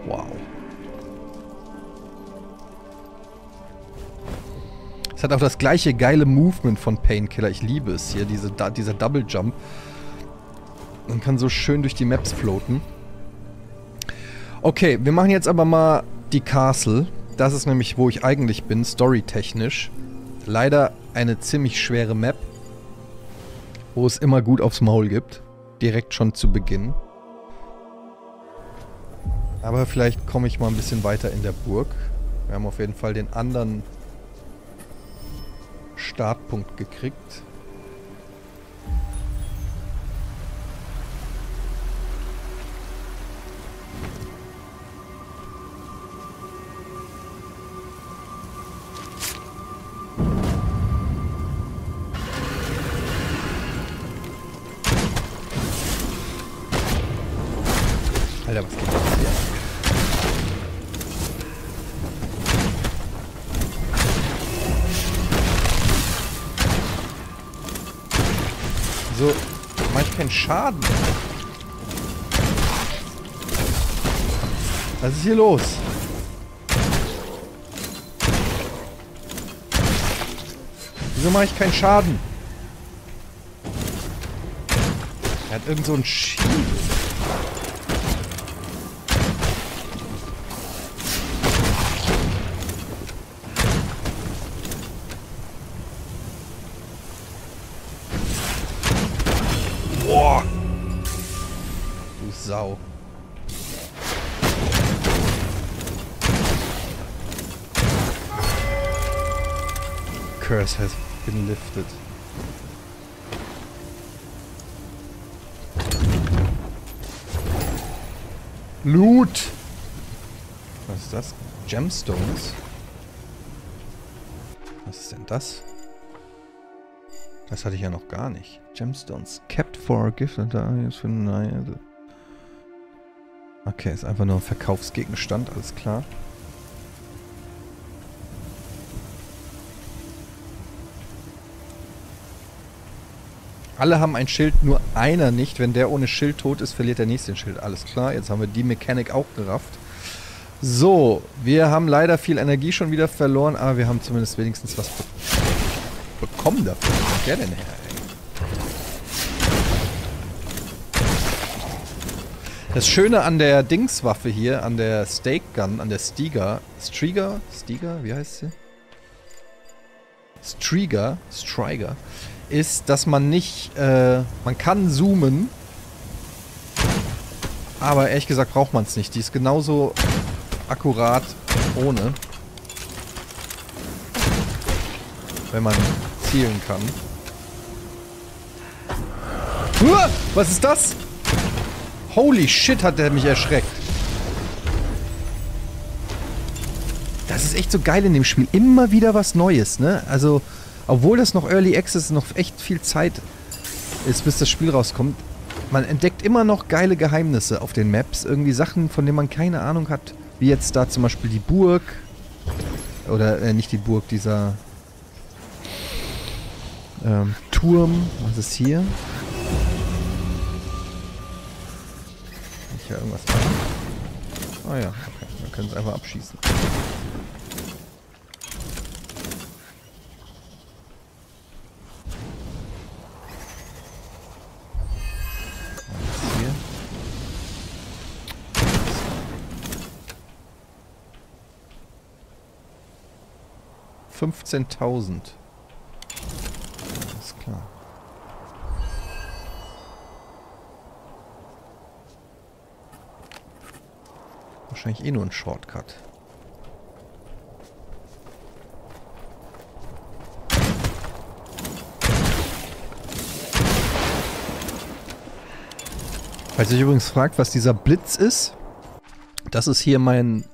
Wow. Es hat auch das gleiche geile Movement von Painkiller. Ich liebe es hier, dieser Double Jump. Man kann so schön durch die Maps floaten. Okay, wir machen jetzt aber mal die Castle. Das ist nämlich, wo ich eigentlich bin, storytechnisch. Leider eine ziemlich schwere Map, wo es immer gut aufs Maul gibt. Direkt schon zu Beginn. Aber vielleicht komme ich mal ein bisschen weiter in der Burg. Wir haben auf jeden Fall den anderen Startpunkt gekriegt. Alter, was geht das hier? So, mach ich keinen Schaden. Was ist hier los? Wieso mache ich keinen Schaden? Er hat irgend so einen Schild. Sau. Curse has been lifted. Loot! Was ist das? Gemstones? Was ist denn das? Das hatte ich ja noch gar nicht. Gemstones kept for a gift and I use for an. Okay, ist einfach nur ein Verkaufsgegenstand, alles klar. Alle haben ein Schild, nur einer nicht. Wenn der ohne Schild tot ist, verliert der nächste den Schild. Alles klar, jetzt haben wir die Mechanik auch gerafft. So, wir haben leider viel Energie schon wieder verloren, aber wir haben zumindest wenigstens was bekommen dafür. Wo kommt der denn her? Das Schöne an der Dingswaffe hier, an der Stake Gun, an der Stiga, Striga, wie heißt sie? Striga, ist, dass man nicht, man kann zoomen, aber ehrlich gesagt braucht man es nicht. Die ist genauso akkurat ohne, wenn man zielen kann. Uah, was ist das? Holy shit, hat der mich erschreckt. Das ist echt so geil in dem Spiel. Immer wieder was Neues, ne? Also, obwohl das noch Early Access, noch echt viel Zeit ist, bis das Spiel rauskommt. Man entdeckt immer noch geile Geheimnisse auf den Maps. Irgendwie Sachen, von denen man keine Ahnung hat. Wie jetzt da zum Beispiel die Burg. Oder, nicht die Burg, dieser Turm. Was ist hier? Ja, irgendwas machen. Ah ja, okay. Wir können es einfach abschießen. Hier. So. 15.000. Alles klar. Wahrscheinlich eh nur ein Shortcut. Falls ihr euch übrigens fragt, was dieser Blitz ist, das ist hier mein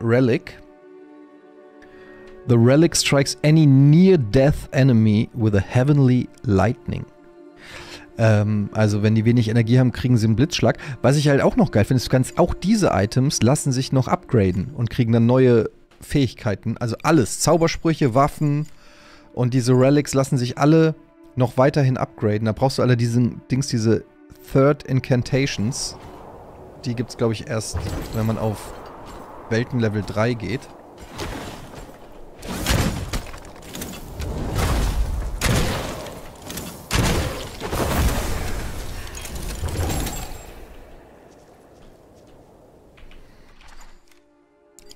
Relic. The Relic strikes any near-death enemy with a heavenly lightning. Also wenn die wenig Energie haben, kriegen sie einen Blitzschlag. Was ich halt auch noch geil finde, ist, du kannst auch diese Items lassen sich noch upgraden und kriegen dann neue Fähigkeiten. Also alles, Zaubersprüche, Waffen und diese Relics lassen sich alle noch weiterhin upgraden. Da brauchst du alle diese Third Incantations. Die gibt's, glaube ich, erst, wenn man auf Weltenlevel 3 geht.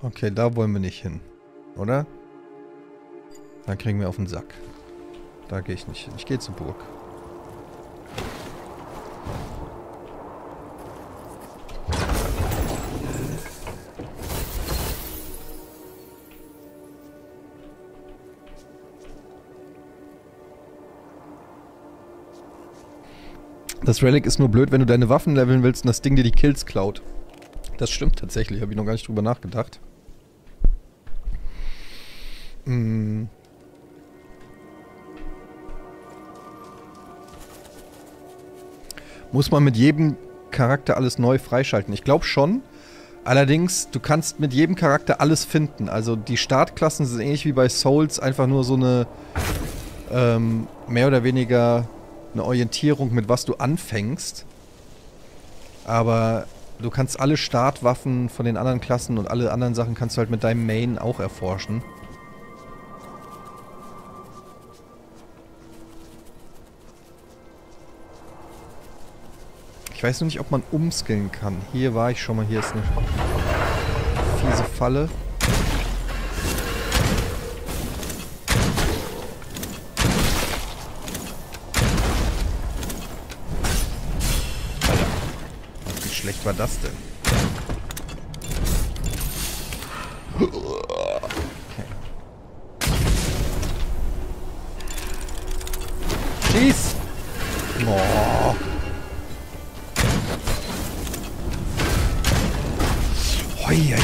Okay, da wollen wir nicht hin, oder? Dann kriegen wir auf den Sack. Da gehe ich nicht hin. Ich gehe zur Burg. Das Relic ist nur blöd, wenn du deine Waffen leveln willst und das Ding dir die Kills klaut. Das stimmt tatsächlich, habe ich noch gar nicht drüber nachgedacht. Hm. Muss man mit jedem Charakter alles neu freischalten? Ich glaube schon. Allerdings, du kannst mit jedem Charakter alles finden. Also die Startklassen sind ähnlich wie bei Souls, einfach nur so eine mehr oder weniger eine Orientierung, mit was du anfängst. Aber du kannst alle Startwaffen von den anderen Klassen und alle anderen Sachen kannst du halt mit deinem Main auch erforschen. Ich weiß nur nicht, ob man umskillen kann. Hier war ich schon mal. Hier ist eine fiese Falle. Wie schlecht war das denn? Okay. Schieß! Oh. Uiuiui.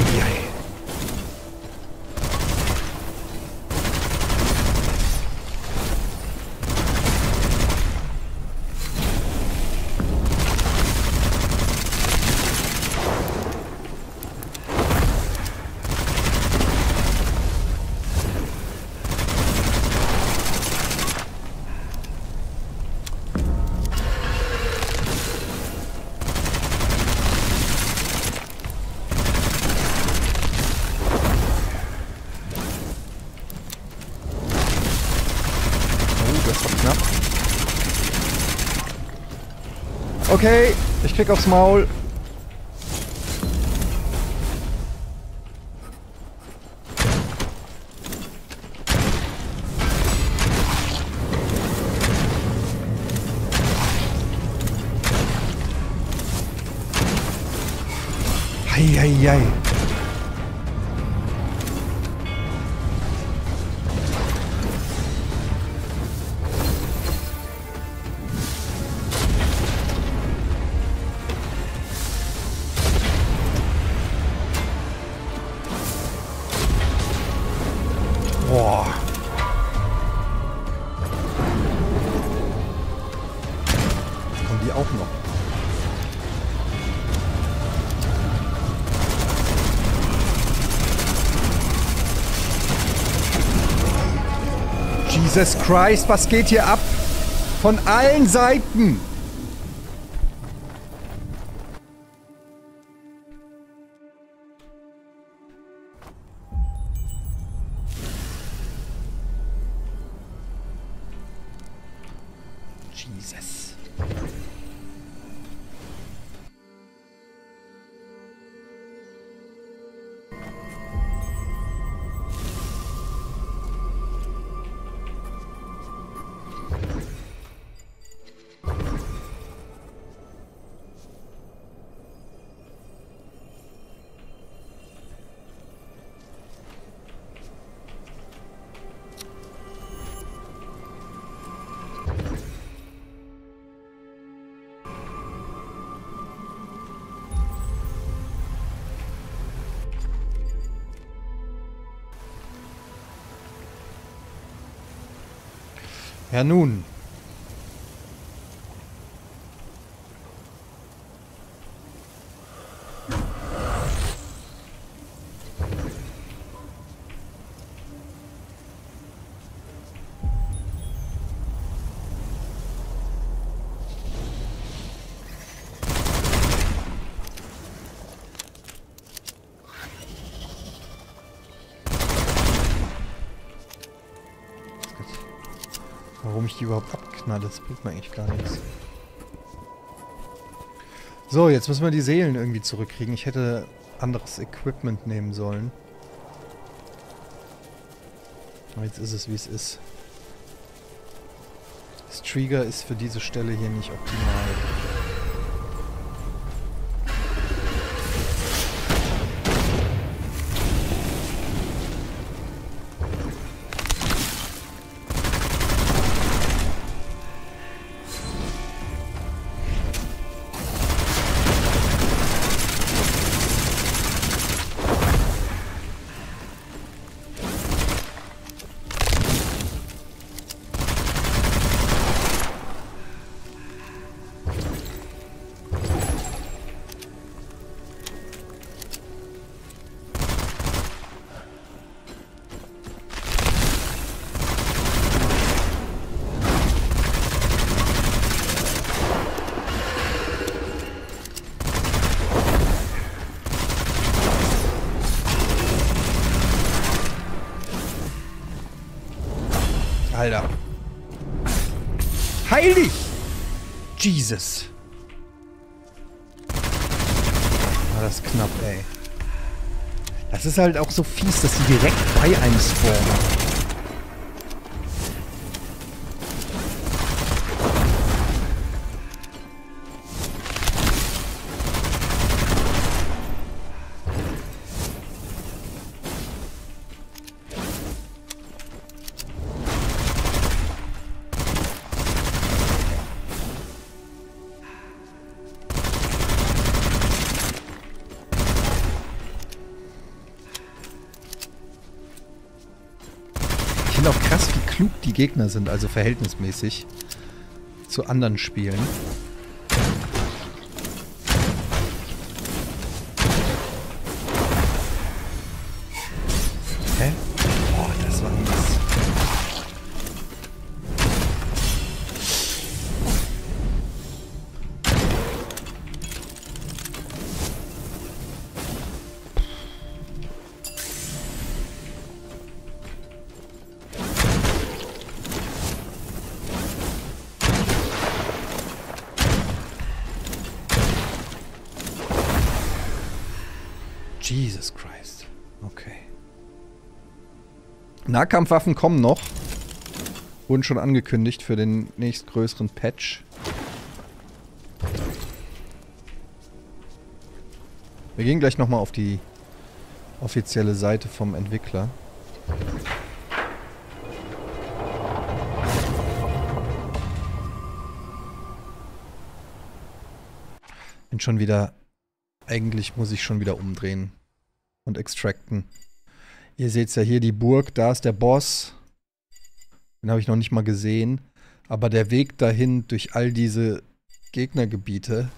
Okay, ich krieg aufs Maul. Heieiei. Jesus Christ, was geht hier ab? Von allen Seiten! Jesus. Ja nun. Überhaupt abknallt, das bringt mir eigentlich gar nichts. So, jetzt müssen wir die Seelen irgendwie zurückkriegen. Ich hätte anderes Equipment nehmen sollen. Aber jetzt ist es, wie es ist. Das Trigger ist für diese Stelle hier nicht optimal. Alter. Heil dich! Jesus. War das knapp, ey. Das ist halt auch so fies, dass sie direkt bei einem spawnen. Die Gegner sind also verhältnismäßig zu anderen Spielen. Hä? Boah, das war nichts. Jesus Christ. Okay. Nahkampfwaffen kommen noch. Wurden schon angekündigt für den nächstgrößeren Patch. Wir gehen gleich nochmal auf die offizielle Seite vom Entwickler. Bin schon wieder... Eigentlich muss ich schon wieder umdrehen und extracten. Ihr seht ja hier die Burg, da ist der Boss. Den habe ich noch nicht mal gesehen. Aber der Weg dahin durch all diese Gegnergebiete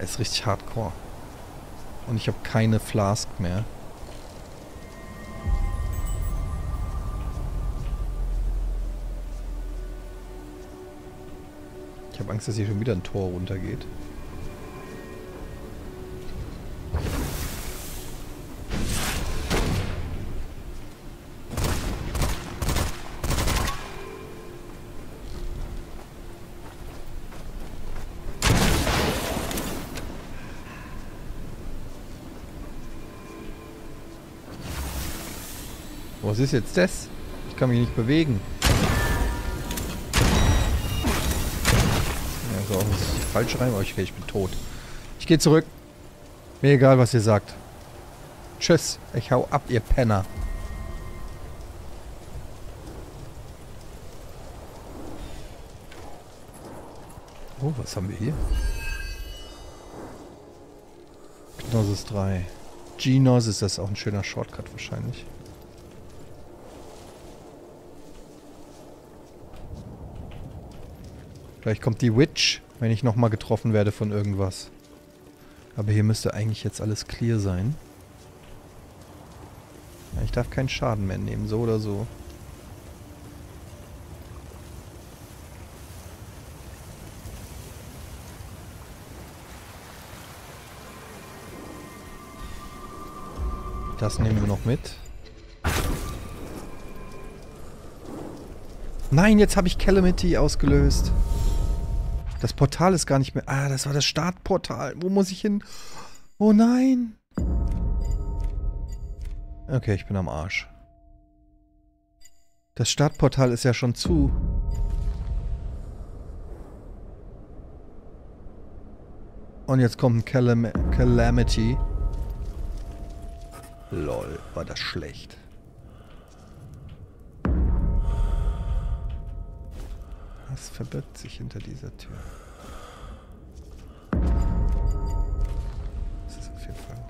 ist richtig hardcore. Und ich habe keine Flask mehr. Ich habe Angst, dass hier schon wieder ein Tor runtergeht. Was ist jetzt das? Ich kann mich nicht bewegen. Ja, so, muss ich falsch rein? Okay, ich bin tot. Ich gehe zurück. Mir egal, was ihr sagt. Tschüss. Ich hau ab, ihr Penner. Oh, was haben wir hier? Gnosis 3. Gnosis, das ist auch ein schöner Shortcut wahrscheinlich. Vielleicht kommt die Witch, wenn ich nochmal getroffen werde von irgendwas. Aber hier müsste eigentlich jetzt alles clear sein. Ja, ich darf keinen Schaden mehr nehmen, so oder so. Das nehmen wir noch mit. Nein, jetzt habe ich Calamity ausgelöst. Das Portal ist gar nicht mehr... Ah, das war das Startportal. Wo muss ich hin? Oh nein! Okay, ich bin am Arsch. Das Startportal ist ja schon zu. Und jetzt kommt ein Calamity. Lol, war das schlecht. Was verbirgt sich hinter dieser Tür? Das ist auf jeden Fall.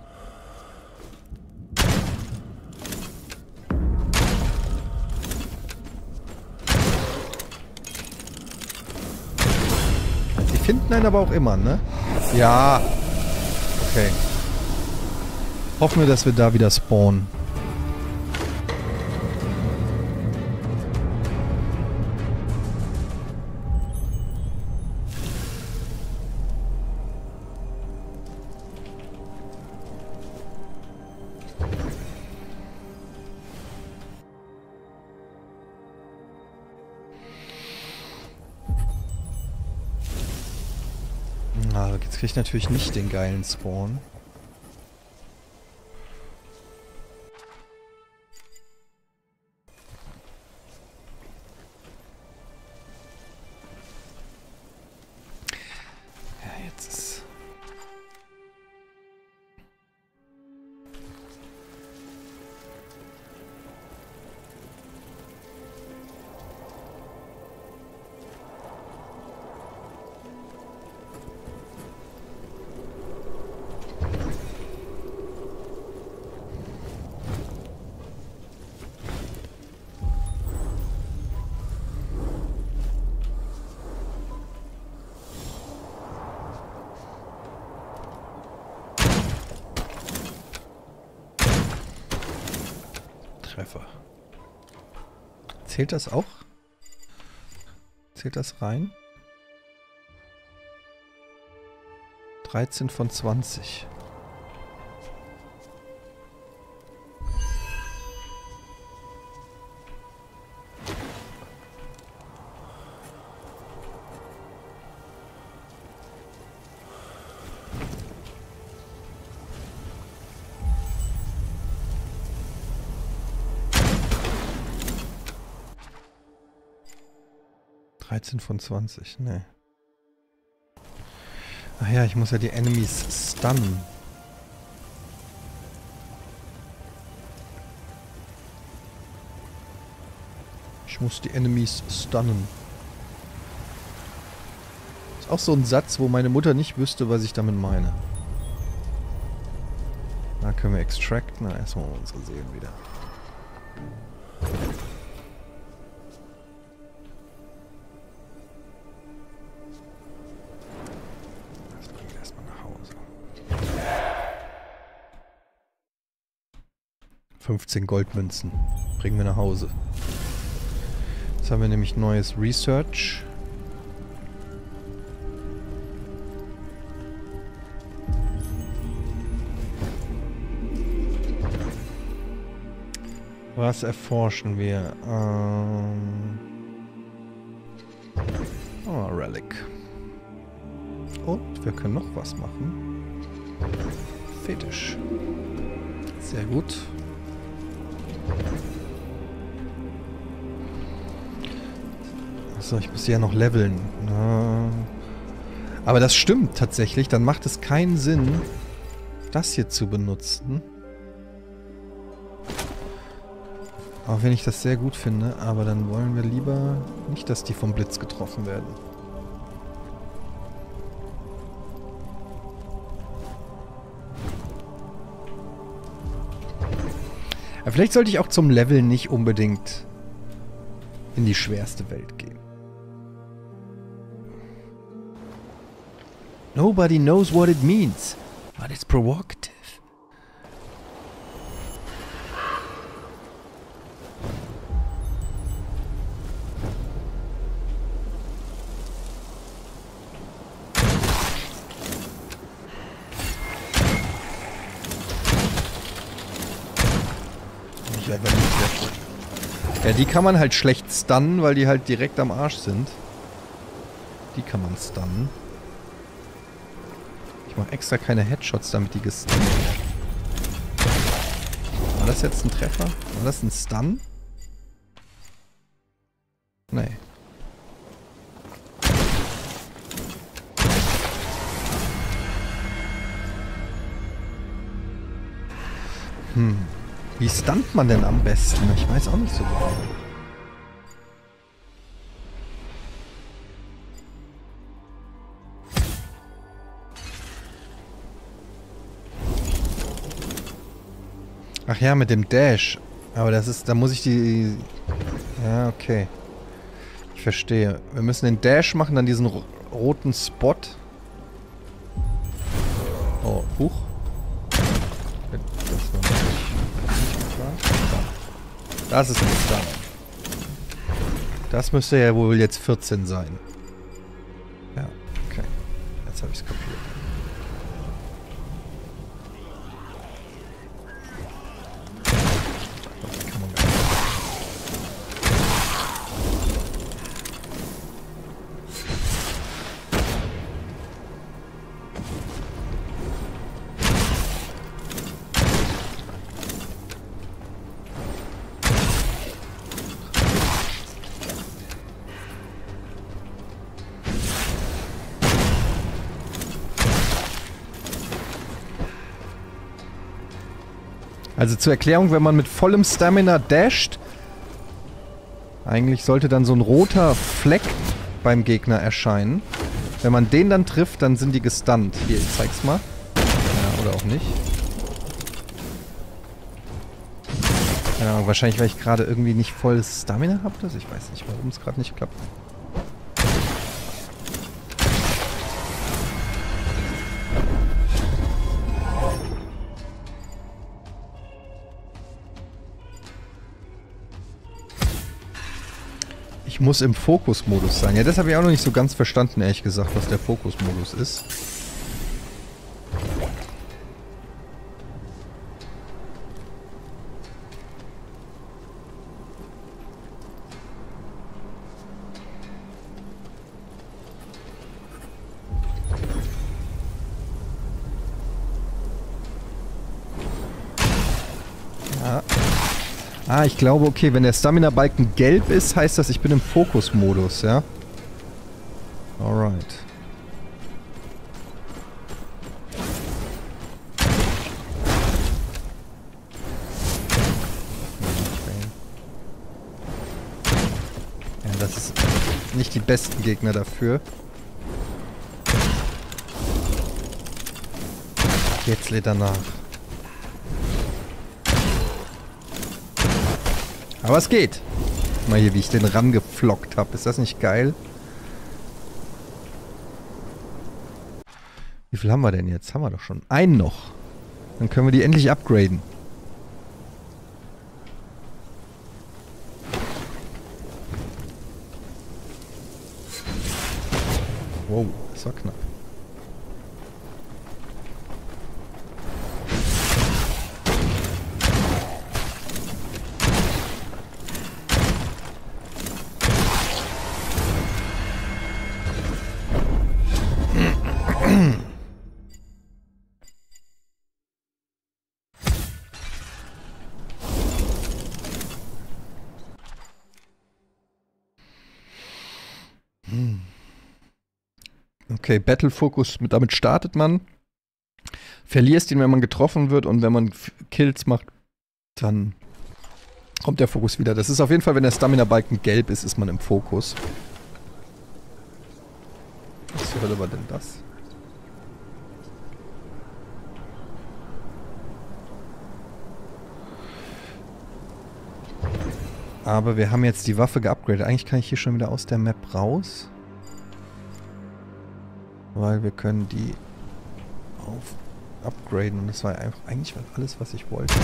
Die finden einen aber auch immer, ne? Ja. Okay. Hoffen wir, dass wir da wieder spawnen. Na, jetzt krieg ich natürlich nicht den geilen Spawn. Zählt das auch? Zählt das rein? 13 von 20. Von 20, ne. Ach ja, ich muss ja die Enemies stunnen. Ich muss die Enemies stunnen. Ist auch so ein Satz, wo meine Mutter nicht wüsste, was ich damit meine. Da können wir extracten. Na, erstmal unsere Seelen wieder. Goldmünzen. Bringen wir nach Hause. Jetzt haben wir nämlich neues Research. Was erforschen wir? Oh, Relic. Und wir können noch was machen. Fetisch. Sehr gut. Achso, ich muss sie ja noch leveln. Na. Aber das stimmt tatsächlich. Dann macht es keinen Sinn, das hier zu benutzen. Auch wenn ich das sehr gut finde. Aber dann wollen wir lieber nicht, dass die vom Blitz getroffen werden. Aber vielleicht sollte ich auch zum Leveln nicht unbedingt in die schwerste Welt gehen. Nobody knows what it means, but it's provocative. Ich einfach nicht weg. Ja, die kann man halt schlecht stunnen, weil die halt direkt am Arsch sind. Die kann man stunnen. Ich mache extra keine Headshots, damit die gestunnen werden. War das jetzt ein Treffer? War das ein Stun? Nee. Hm. Wie stunt man denn am besten? Ich weiß auch nicht so genau. Ach ja, mit dem Dash. Aber das ist, da muss ich die... Ja, okay. Ich verstehe. Wir müssen den Dash machen, dann diesen roten Spot. Oh, huch. Das ist ein Stun. Das müsste ja wohl jetzt 14 sein. Ja, okay. Jetzt habe ich es kapiert. Das kann man gar nicht. Also zur Erklärung, wenn man mit vollem Stamina dasht, eigentlich sollte dann so ein roter Fleck beim Gegner erscheinen. Wenn man den dann trifft, dann sind die gestunt. Hier, ich zeig's mal. Ja, oder auch nicht. Keine Ahnung, wahrscheinlich, weil ich gerade irgendwie nicht voll Stamina habe. Ich weiß nicht, warum es gerade nicht klappt. Muss im Fokusmodus sein. Ja, das habe ich auch noch nicht so ganz verstanden, ehrlich gesagt, was der Fokusmodus ist. Ah, ich glaube, okay, wenn der Stamina-Balken gelb ist, heißt das, ich bin im Fokus-Modus, ja? Alright. Ja, das ist nicht die besten Gegner dafür. Jetzt lädt er nach. Aber es geht. Guck mal hier, wie ich den rangeflockt habe. Ist das nicht geil? Wie viel haben wir denn jetzt? Haben wir doch schon. Einen noch. Dann können wir die endlich upgraden. Wow, das war knapp. Okay, Battle Focus, damit startet man. Verlierst ihn, wenn man getroffen wird, und wenn man Kills macht, dann kommt der Fokus wieder. Das ist auf jeden Fall, wenn der Stamina-Balken gelb ist, ist man im Fokus. Was zur Hölle war denn das? Aber wir haben jetzt die Waffe geupgradet. Eigentlich kann ich hier schon wieder aus der Map raus. Weil wir können die auf upgraden und das war einfach eigentlich alles, was ich wollte.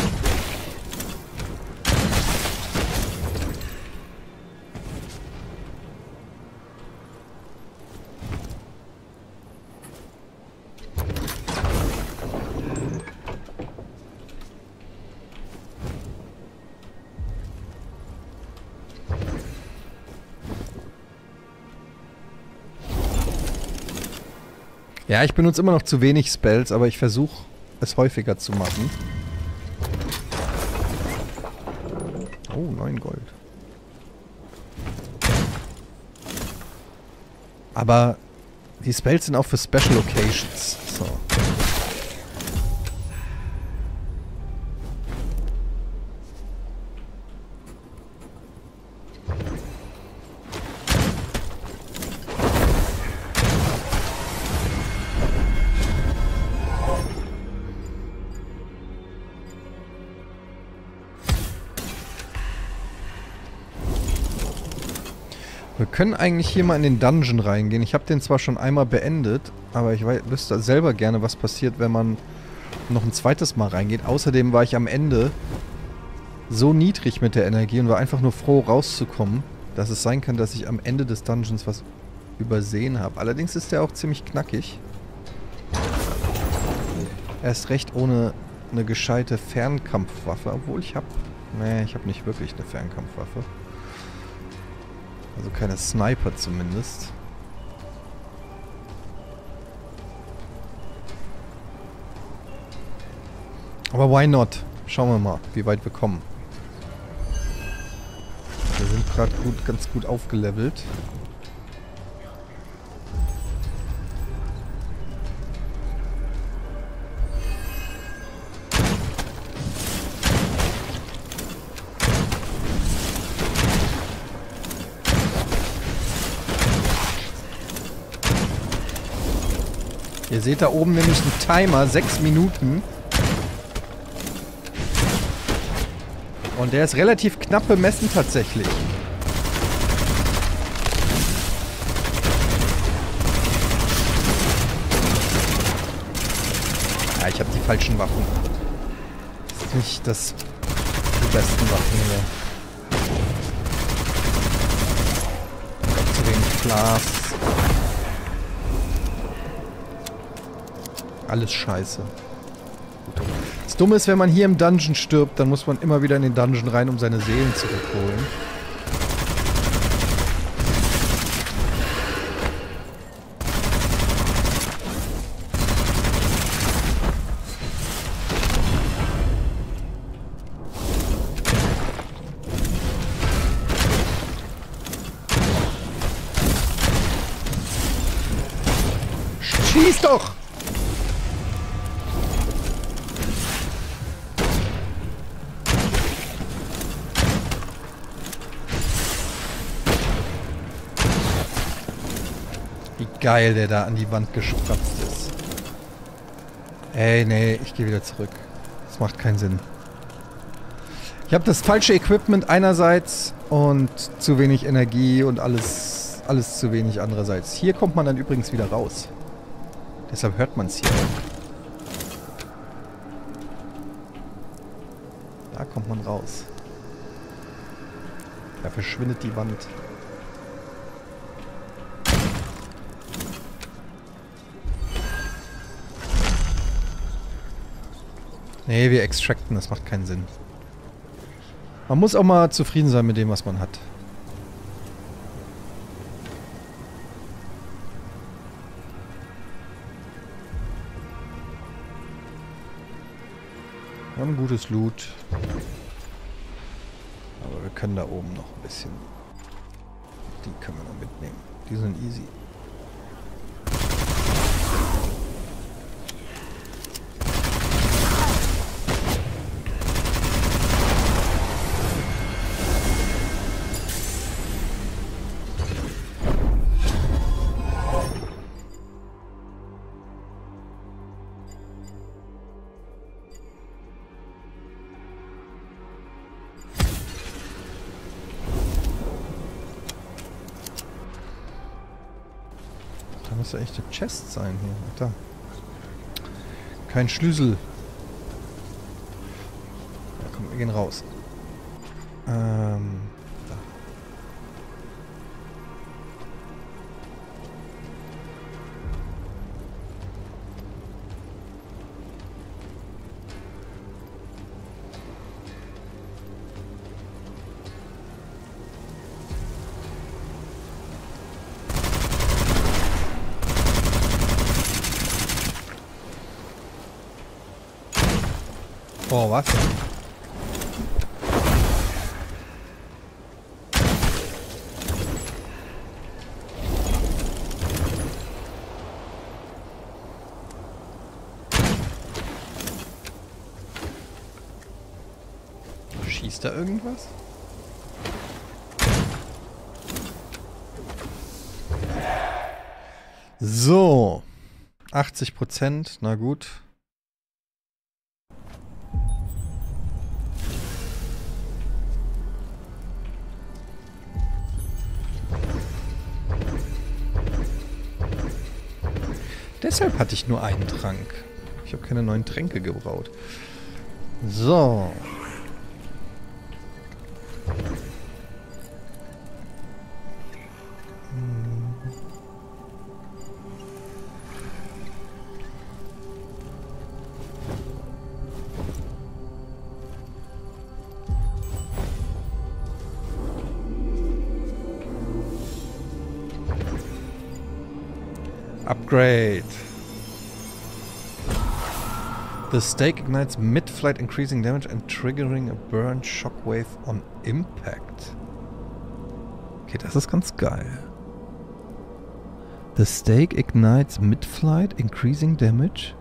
Ja, ich benutze immer noch zu wenig Spells, aber ich versuche, es häufiger zu machen. Oh, 9 Gold. Aber die Spells sind auch für Special Occasions. So. Wir können eigentlich hier mal in den Dungeon reingehen. Ich habe den zwar schon einmal beendet, aber ich wüsste selber gerne, was passiert, wenn man noch ein zweites Mal reingeht. Außerdem war ich am Ende so niedrig mit der Energie und war einfach nur froh, rauszukommen, dass es sein kann, dass ich am Ende des Dungeons was übersehen habe. Allerdings ist der auch ziemlich knackig. Erst recht ohne eine gescheite Fernkampfwaffe, obwohl ich habe... Nee, ich habe nicht wirklich eine Fernkampfwaffe. Also keine Sniper zumindest. Aber why not? Schauen wir mal, wie weit wir kommen. Wir sind gerade ganz gut aufgelevelt. Ihr seht da oben nämlich einen Timer, 6 Minuten. Und der ist relativ knapp bemessen tatsächlich. Ja, ich habe die falschen Waffen. Das ist nicht das die besten Waffen hier. Zu wenig Glas. Alles scheiße. Das Dumme ist, wenn man hier im Dungeon stirbt, dann muss man immer wieder in den Dungeon rein, um seine Seelen zurückholen. Schieß doch! Geil, der da an die Wand gespratzt ist. Ey, nee, ich gehe wieder zurück. Das macht keinen Sinn. Ich habe das falsche Equipment einerseits und zu wenig Energie und alles zu wenig andererseits. Hier kommt man dann übrigens wieder raus. Deshalb hört man es hier. Da kommt man raus. Da verschwindet die Wand. Nee, wir extracten, das macht keinen Sinn. Man muss auch mal zufrieden sein mit dem, was man hat. Wir haben gutes Loot. Aber wir können da oben noch ein bisschen. Die können wir noch mitnehmen. Die sind easy. Das muss ja echt eine Chest sein hier. Da. Kein Schlüssel. Ja, komm, wir gehen raus. Da. Oh, was? Schießt da irgendwas? So. 80%, na gut. Deshalb hatte ich nur einen Trank. Ich habe keine neuen Tränke gebraut. So. Upgrade. The stake ignites mid-flight, increasing damage and triggering a burn shockwave on impact. Okay, das ist ganz geil. The stake ignites mid-flight, increasing damage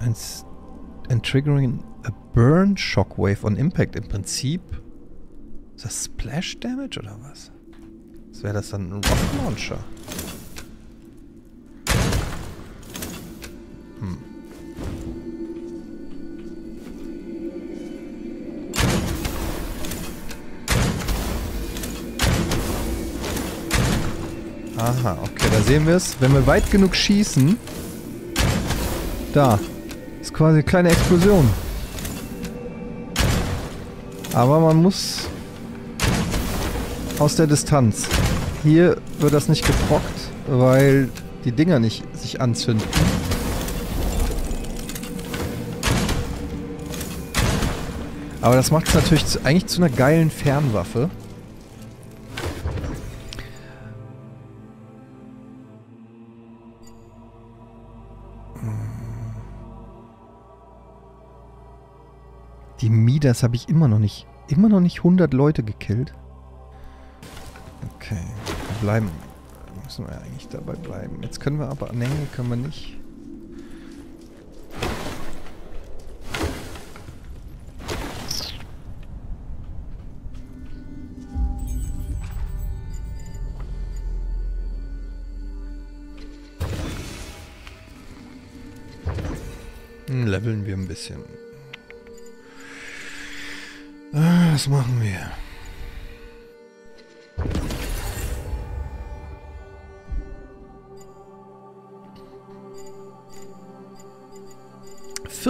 and triggering a burn shockwave on impact. Im Prinzip ist das Splash Damage oder was? Was wäre das dann? Ein Rocket Launcher. Aha, okay, da sehen wir es. Wenn wir weit genug schießen... Da. Ist quasi eine kleine Explosion. Aber man muss... aus der Distanz. Hier wird das nicht geprockt, weil die Dinger nicht sich anzünden. Aber das macht es natürlich eigentlich zu einer geilen Fernwaffe. Die Midas habe ich immer noch nicht. Immer noch nicht 100 Leute gekillt. Okay. Bleiben. Müssen wir eigentlich dabei bleiben. Jetzt können wir aber... Nee, können wir nicht. Leveln wir ein bisschen. Was machen wir?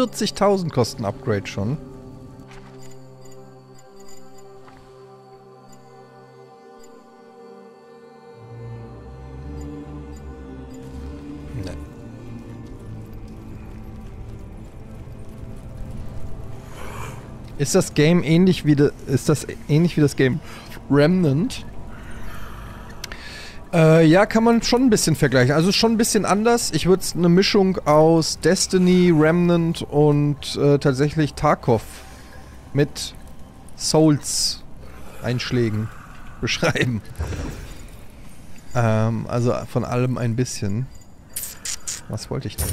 $40.000 kosten Upgrade schon. Ist das Game ähnlich wie das Game Remnant? Ja, kann man schon ein bisschen vergleichen. Also schon ein bisschen anders. Ich würde es eine Mischung aus Destiny, Remnant und tatsächlich Tarkov mit Souls-Einschlägen beschreiben. Also von allem ein bisschen. Was wollte ich denn?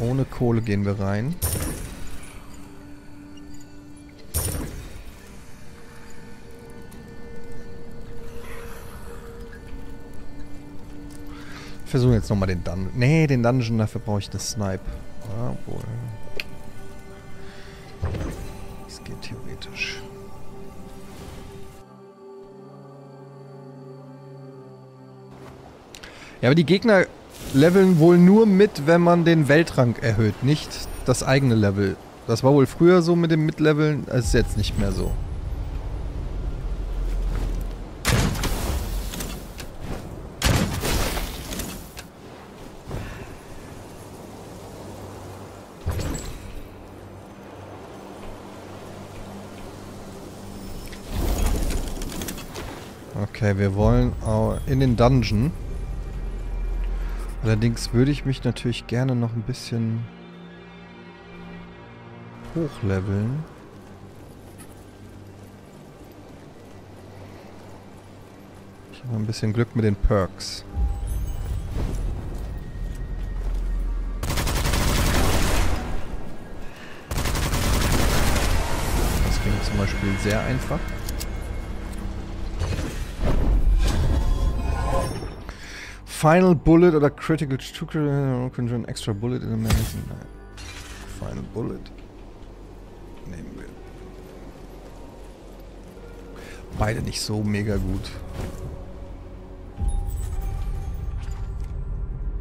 Ohne Kohle gehen wir rein. Versuchen jetzt nochmal den Dungeon. Nee, den Dungeon, dafür brauche ich eine Snipe. Jawohl. Das geht theoretisch. Ja, aber die Gegner leveln wohl nur mit, wenn man den Weltrang erhöht, nicht das eigene Level. Das war wohl früher so mit dem Mitleveln, das ist jetzt nicht mehr so. Okay, wir wollen in den Dungeon. Allerdings würde ich mich natürlich gerne noch ein bisschen hochleveln. Ich habe ein bisschen Glück mit den Perks. Das ging zum Beispiel sehr einfach. Final Bullet oder Critical Trigger können schon extra Bullet in einem Magazin. Nein. Final Bullet nehmen wir. Beide nicht so mega gut.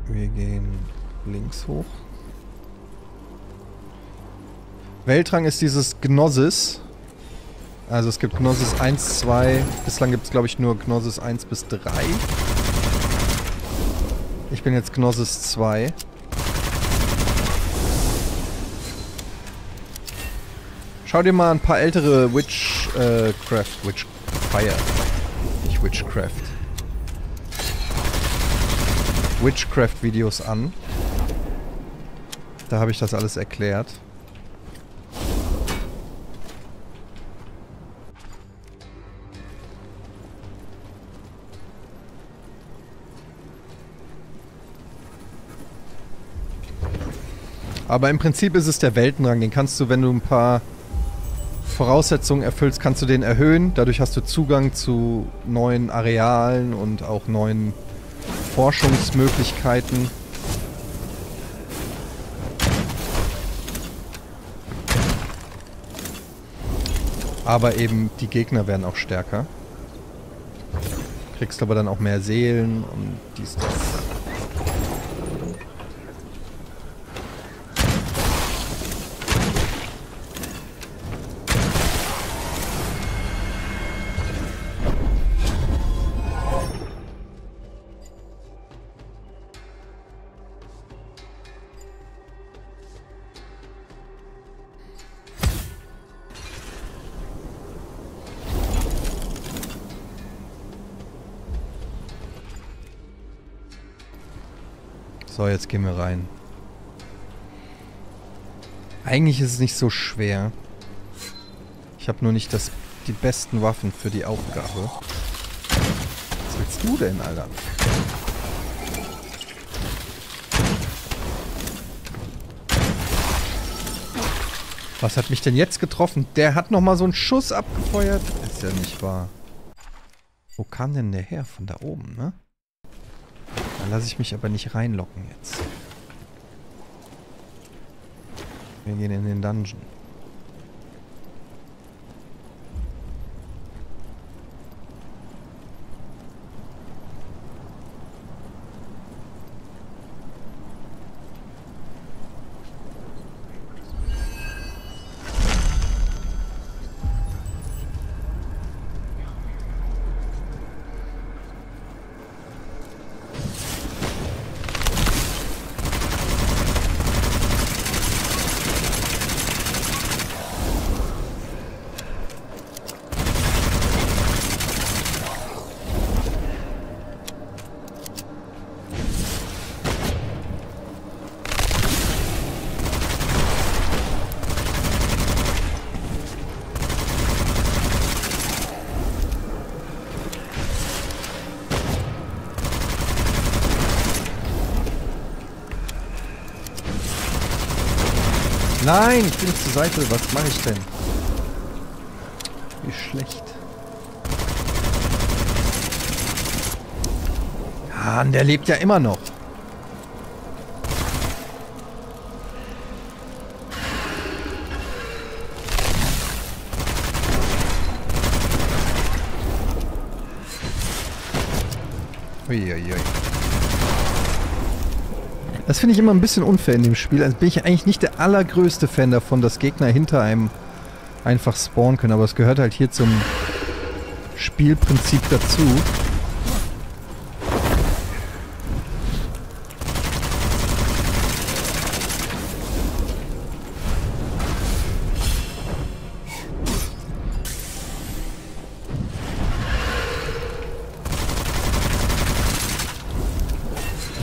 Wir gehen links hoch. Weltrang ist dieses Gnosis. Also es gibt Gnosis 1, 2. Bislang gibt es glaube ich nur Gnosis 1 bis 3. Ich bin jetzt Gnosis 2. Schau dir mal ein paar ältere Witchcraft Videos an. Da habe ich das alles erklärt. Aber im Prinzip ist es der Weltenrang, den kannst du, wenn du ein paar Voraussetzungen erfüllst, kannst du den erhöhen. Dadurch hast du Zugang zu neuen Arealen und auch neuen Forschungsmöglichkeiten. Aber eben die Gegner werden auch stärker. Kriegst aber dann auch mehr Seelen und dies, das. So, jetzt gehen wir rein. Eigentlich ist es nicht so schwer. Ich habe nur nicht die besten Waffen für die Aufgabe. Was willst du denn, Alter? Was hat mich denn jetzt getroffen? Der hat nochmal so einen Schuss abgefeuert. Ist ja nicht wahr. Wo kam denn der her? Von da oben, ne? Da lasse ich mich aber nicht reinlocken jetzt. Wir gehen in den Dungeon. Nein, ich bin zur Seite. Was mache ich denn? Wie schlecht. Ah, der lebt ja immer noch. Uiuiui. Das finde ich immer ein bisschen unfair in dem Spiel. Also bin ich eigentlich nicht der allergrößte Fan davon, dass Gegner hinter einem einfach spawnen können. Aber es gehört halt hier zum Spielprinzip dazu.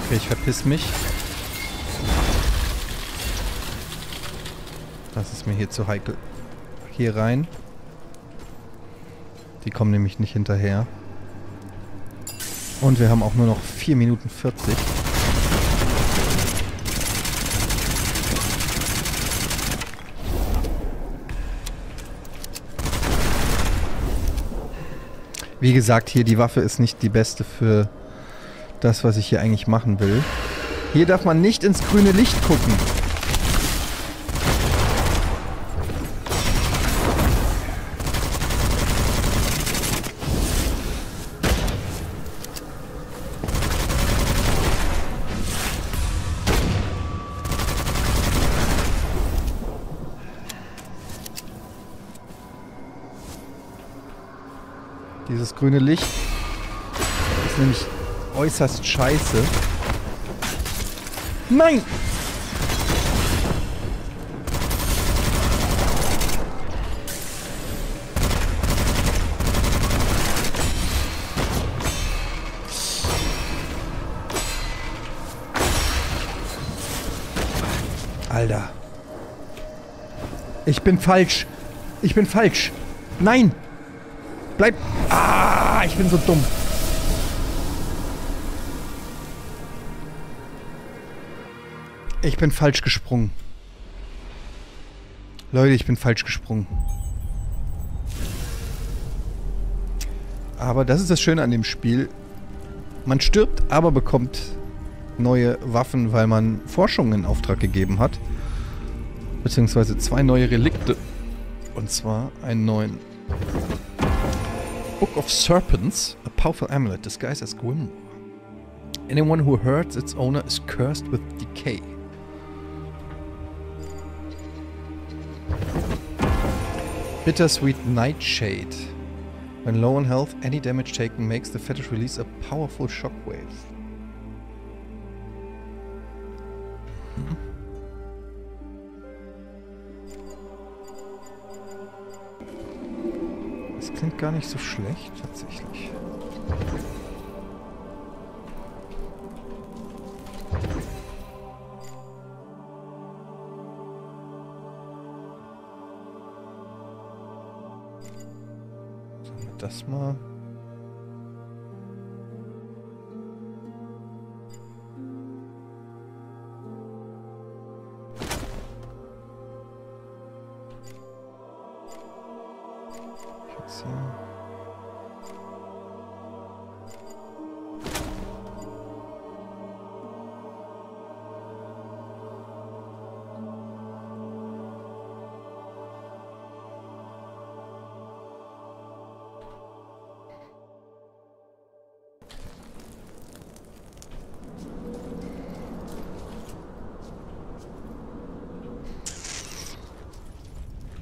Okay, ich verpiss mich. Das ist mir hier zu heikel. Hier rein. Die kommen nämlich nicht hinterher. Und wir haben auch nur noch 4 Minuten 40. Wie gesagt, hier die Waffe ist nicht die beste für das, was ich hier eigentlich machen will. Hier darf man nicht ins grüne Licht gucken. Dieses grüne Licht ist nämlich äußerst scheiße. Nein! Alter. Ich bin falsch. Ich bin falsch. Nein! Bleib! Ah, ich bin so dumm. Ich bin falsch gesprungen. Leute, ich bin falsch gesprungen. Aber das ist das Schöne an dem Spiel. Man stirbt, aber bekommt neue Waffen, weil man Forschungen in Auftrag gegeben hat. Beziehungsweise 2 neue Relikte. Und zwar einen neuen Book of Serpents, a powerful amulet disguised as Grimoire. Anyone who hurts its owner is cursed with decay. Bittersweet Nightshade. When low on health, any damage taken makes the fetish release a powerful shockwave. Das klingt gar nicht so schlecht, tatsächlich. Das mal. Jetzt hier.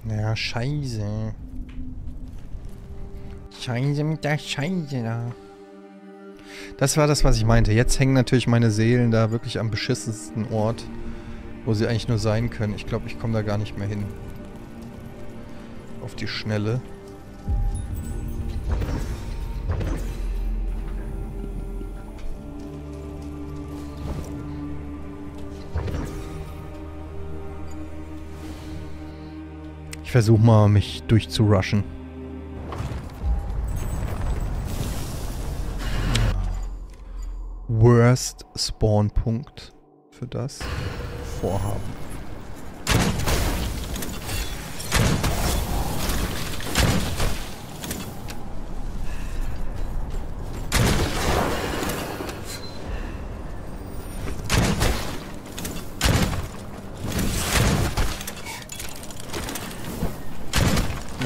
Ja, Scheiße. Scheiße mit der Scheiße da. Das war das, was ich meinte. Jetzt hängen natürlich meine Seelen da wirklich am beschissensten Ort, wo sie eigentlich nur sein können. Ich glaube, ich komme da gar nicht mehr hin. Auf die Schnelle. Ich versuche mal, mich durchzurushen. Worst Spawnpunkt für das Vorhaben.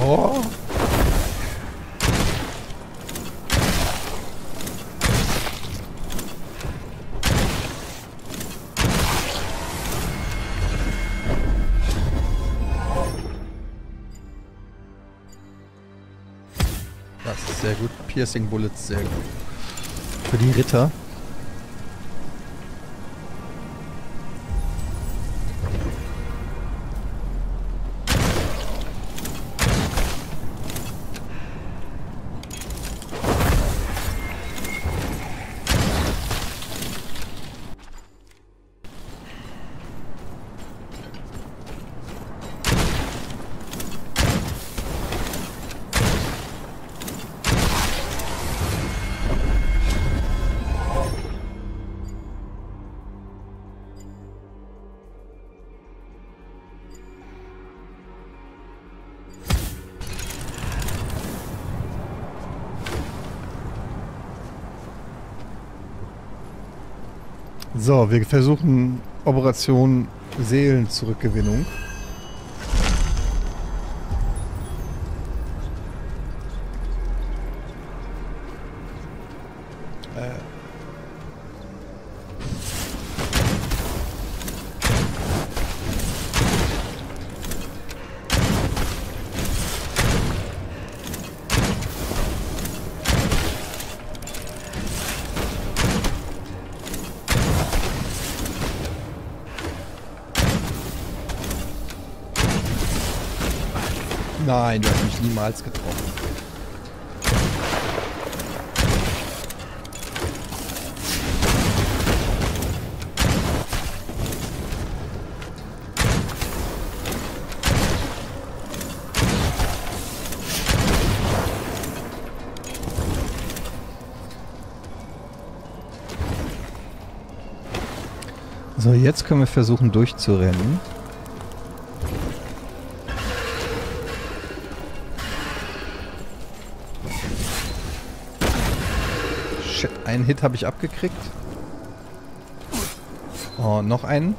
Oh. Sehr gut. Piercing Bullets, sehr gut. Für die Ritter. So, wir versuchen Operation Seelenzurückgewinnung. Nein, du hast mich niemals getroffen. So, jetzt können wir versuchen durchzurennen. Einen Hit habe ich abgekriegt. Oh, noch einen.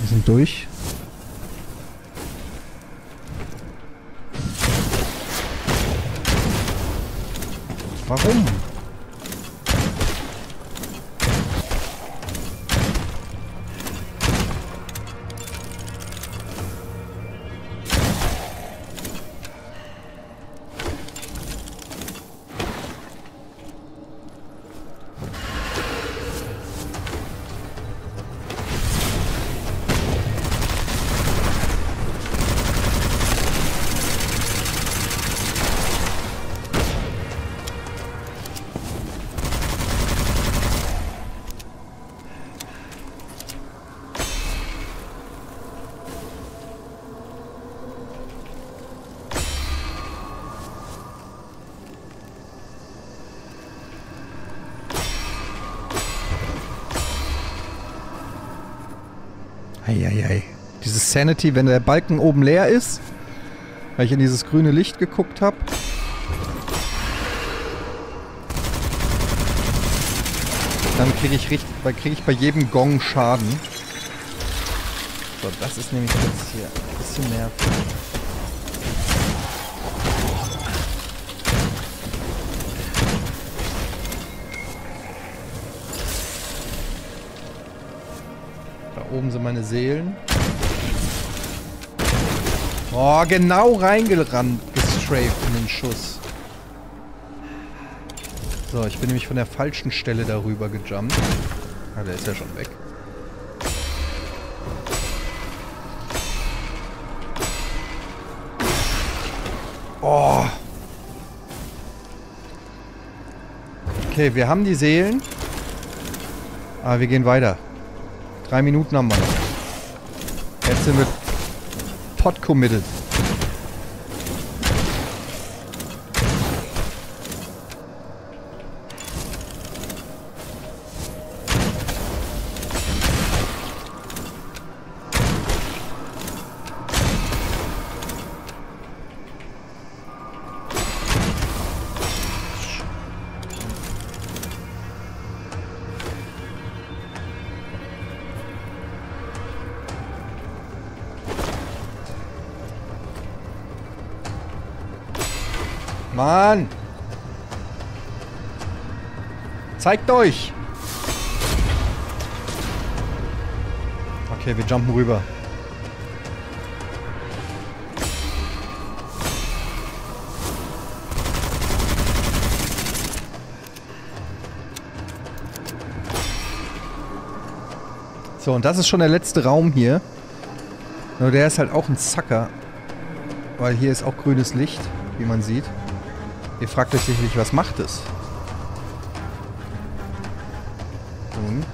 Wir sind durch. Warum? Eieiei. Dieses Sanity, wenn der Balken oben leer ist, weil ich in dieses grüne Licht geguckt habe. Dann krieg ich bei jedem Gong Schaden. So, das ist nämlich jetzt hier ein bisschen nervig. Oben sind meine Seelen. Oh, genau reingerannt, gestrafed in den Schuss. So, ich bin nämlich von der falschen Stelle darüber gejumpt. Ah, der ist ja schon weg. Oh. Okay, wir haben die Seelen. Aber wir gehen weiter. 3 Minuten haben wir noch. Jetzt sind wir pot committed. Mann! Zeigt euch! Okay, wir jumpen rüber. So, und das ist schon der letzte Raum hier. Nur der ist halt auch ein Zacker. Weil hier ist auch grünes Licht, wie man sieht. Ihr fragt euch sicherlich, was macht es? Hm.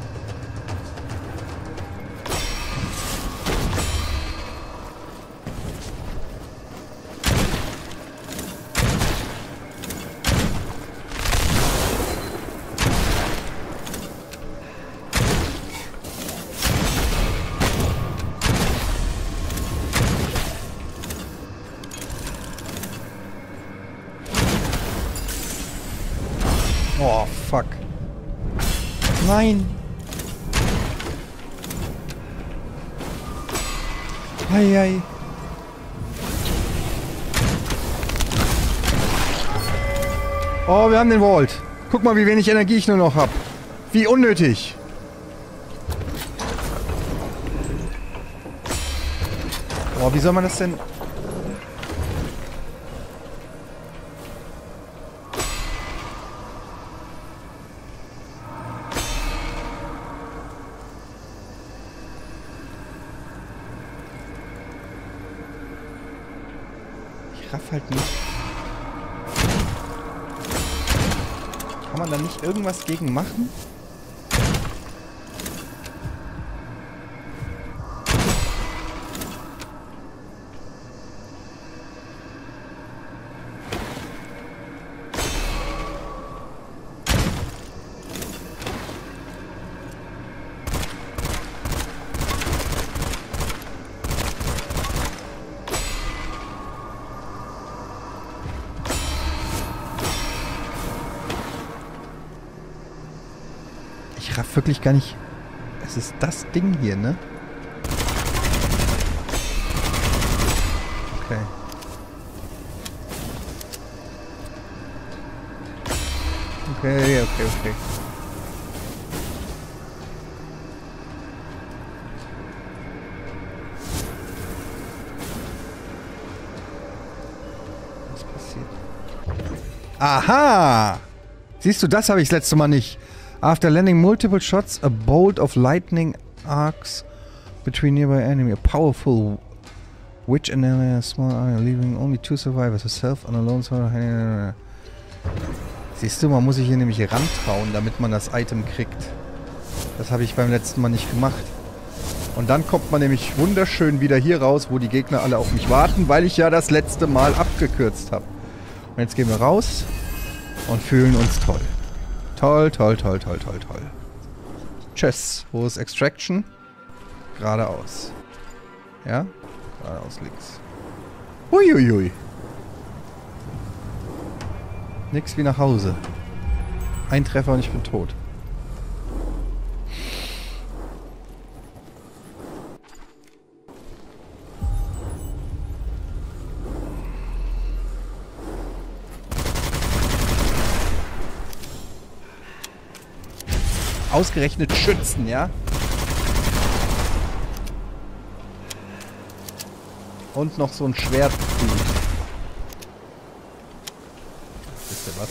Nein! Eieiei! Oh, wir haben den Vault! Guck mal, wie wenig Energie ich nur noch habe! Wie unnötig! Oh, wie soll man das denn... halt nicht. Kann man da nicht irgendwas gegen machen? Wirklich gar nicht. Es ist das Ding hier, ne? Okay. Okay. Was passiert? Aha! Siehst du, das habe ich das letzte Mal nicht. After landing multiple shots, a bolt of lightning arcs between nearby enemy. A powerful witch and a small eye, leaving only 2 survivors. Herself and alone survivor. Siehst du, man muss sich hier nämlich rantrauen, damit man das Item kriegt. Das habe ich beim letzten Mal nicht gemacht. Und dann kommt man nämlich wunderschön wieder hier raus, wo die Gegner alle auf mich warten, weil ich ja das letzte Mal abgekürzt habe. Und jetzt gehen wir raus und fühlen uns toll. Toll. Tschüss. Wo ist Extraction? Geradeaus. Ja? Geradeaus links. Huiuiui. Nix wie nach Hause. Ein Treffer und ich bin tot. Ausgerechnet Schützen, ja? Und noch so ein Schwert. Wisst ihr was?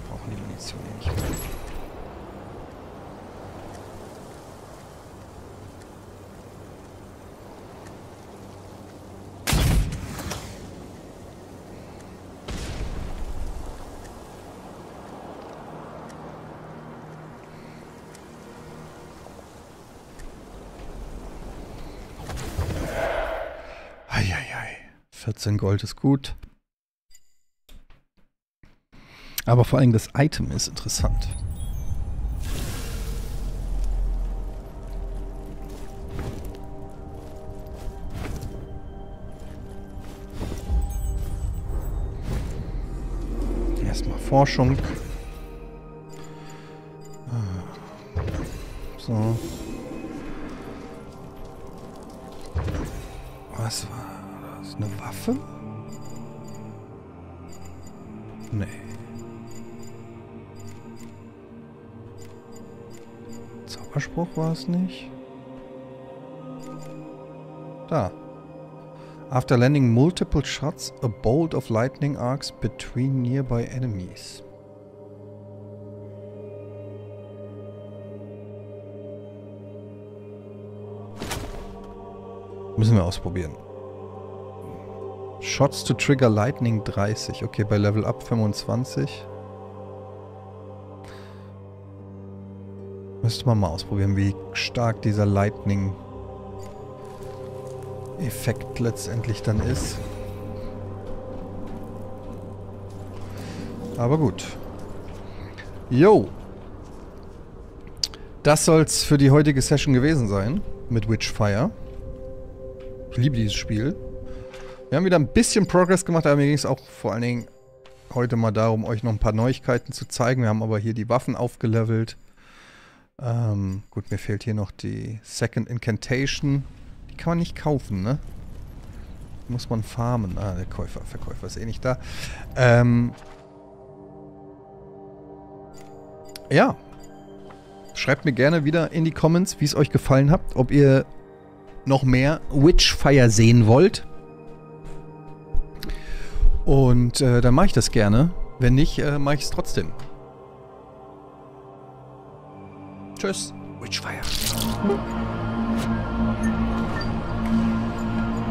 Wir brauchen die Munition hier nicht. Eieiei. 14 Gold ist gut. Aber vor allem das Item ist interessant. Erstmal Forschung. So. Was war das? Eine Waffe? Nee. Zauberspruch war es nicht. Da. After landing multiple shots, a bolt of lightning arcs between nearby enemies. Müssen wir ausprobieren. Shots to trigger lightning 30. Okay, bei Level Up 25. Müsste man mal ausprobieren, wie stark dieser Lightning-Effekt letztendlich dann ist. Aber gut. Jo. Das soll's für die heutige Session gewesen sein. Mit Witchfire. Ich liebe dieses Spiel. Wir haben wieder ein bisschen Progress gemacht, aber mir ging es auch vor allen Dingen heute mal darum, euch noch ein paar Neuigkeiten zu zeigen. Wir haben aber hier die Waffen aufgelevelt. Gut, mir fehlt hier noch die Second Incantation. Die kann man nicht kaufen, ne? Muss man farmen. Ah, der Verkäufer ist eh nicht da. Ja. Schreibt mir gerne wieder in die Comments, wie es euch gefallen hat, ob ihr noch mehr Witchfire sehen wollt. Und dann mache ich das gerne. Wenn nicht, mache ich es trotzdem. Tschüss, Witchfire.